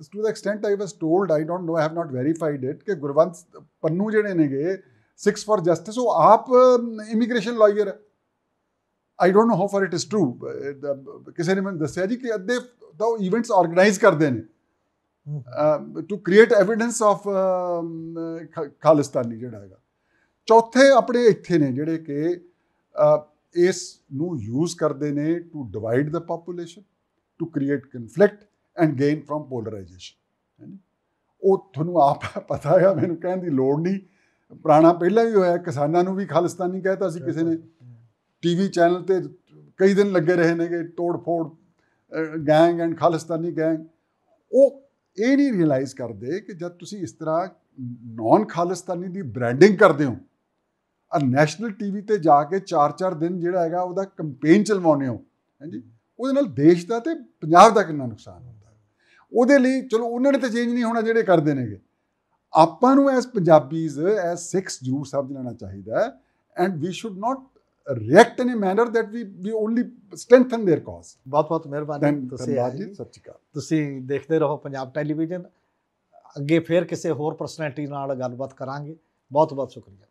to the extent I was told I don't know I have not verified it कि गुरवंत पन्नू जिहड़े ने गए सिक्स फॉर जस्टिस वो आप इमीग्रेशन लॉयर है I don't know how far it is true किसी ने मैंने दस्या जी कि अद्धे तो ईवेंट्स ऑर्गेनाइज करते हैं to create evidence of Khalistani जिहड़ा हैगा चौथे अपने इत्थे ने जिहड़े कि ਇਸ ਨੂੰ ਯੂਜ਼ ਕਰਦੇ ਨੇ to divide the population to create conflict and gain firm polarisation ਹੈ ਉਹ ਤੁਹਾਨੂੰ ਆਪ ਪਤਾ ਹੈ ਮੈਨੂੰ ਕਹਿਣ ਦੀ ਲੋੜ ਨਹੀਂ ਪੁਰਾਣਾ ਪਹਿਲਾਂ ਵੀ ਹੋਇਆ ਕਿਸਾਨਾਂ ਨੂੰ ਵੀ ਖਾਲਿਸਤਾਨੀ ਕਹਿਤਾ ਸੀ ਕਿਸੇ ਨੇ ਟੀ ਵੀ ਚੈਨਲ 'ਤੇ ਕਈ ਦਿਨ ਲੱਗੇ ਰਹੇ ਨੇਗੇ ਤੋੜ ਫੋੜ ਗੈਂਗ ਐਂਡ ਖਾਲਿਸਤਾਨੀ ਗੈਂਗ ਉਹ ਇਹ ਨਹੀਂ ਰਿਅਲਾਈਜ਼ ਕਰਦੇ ਕਿ ਜਦ ਤੁਸੀਂ ਇਸ ਤਰ੍ਹਾਂ ਨੌਨ ਖਾਲਿਸਤਾਨੀ ਦੀ ਬ੍ਰਾਂਡਿੰਗ ਕਰਦੇ ਹੋ नैशनल टीवी पर जाके चार चार दिन जोड़ा है वह कंपेन चलवाने हो है जी वो देश का तो पंजाब का कितना नुकसान होता है वो चलो उन्होंने तो चेंज नहीं होना जोड़े करते हैं आपू एज पंजाबीज एज सिक्स जरूर समझ लेना चाहिए and we should not react in a manner that we only strengthen their cause बहुत बहुत मेहरबानी जी सत श्री अकाल देखते रहो पंजाब टैलीविजन अगे फिर किसी होर परसनैलिटी गलबात करांगे बहुत बहुत शुक्रिया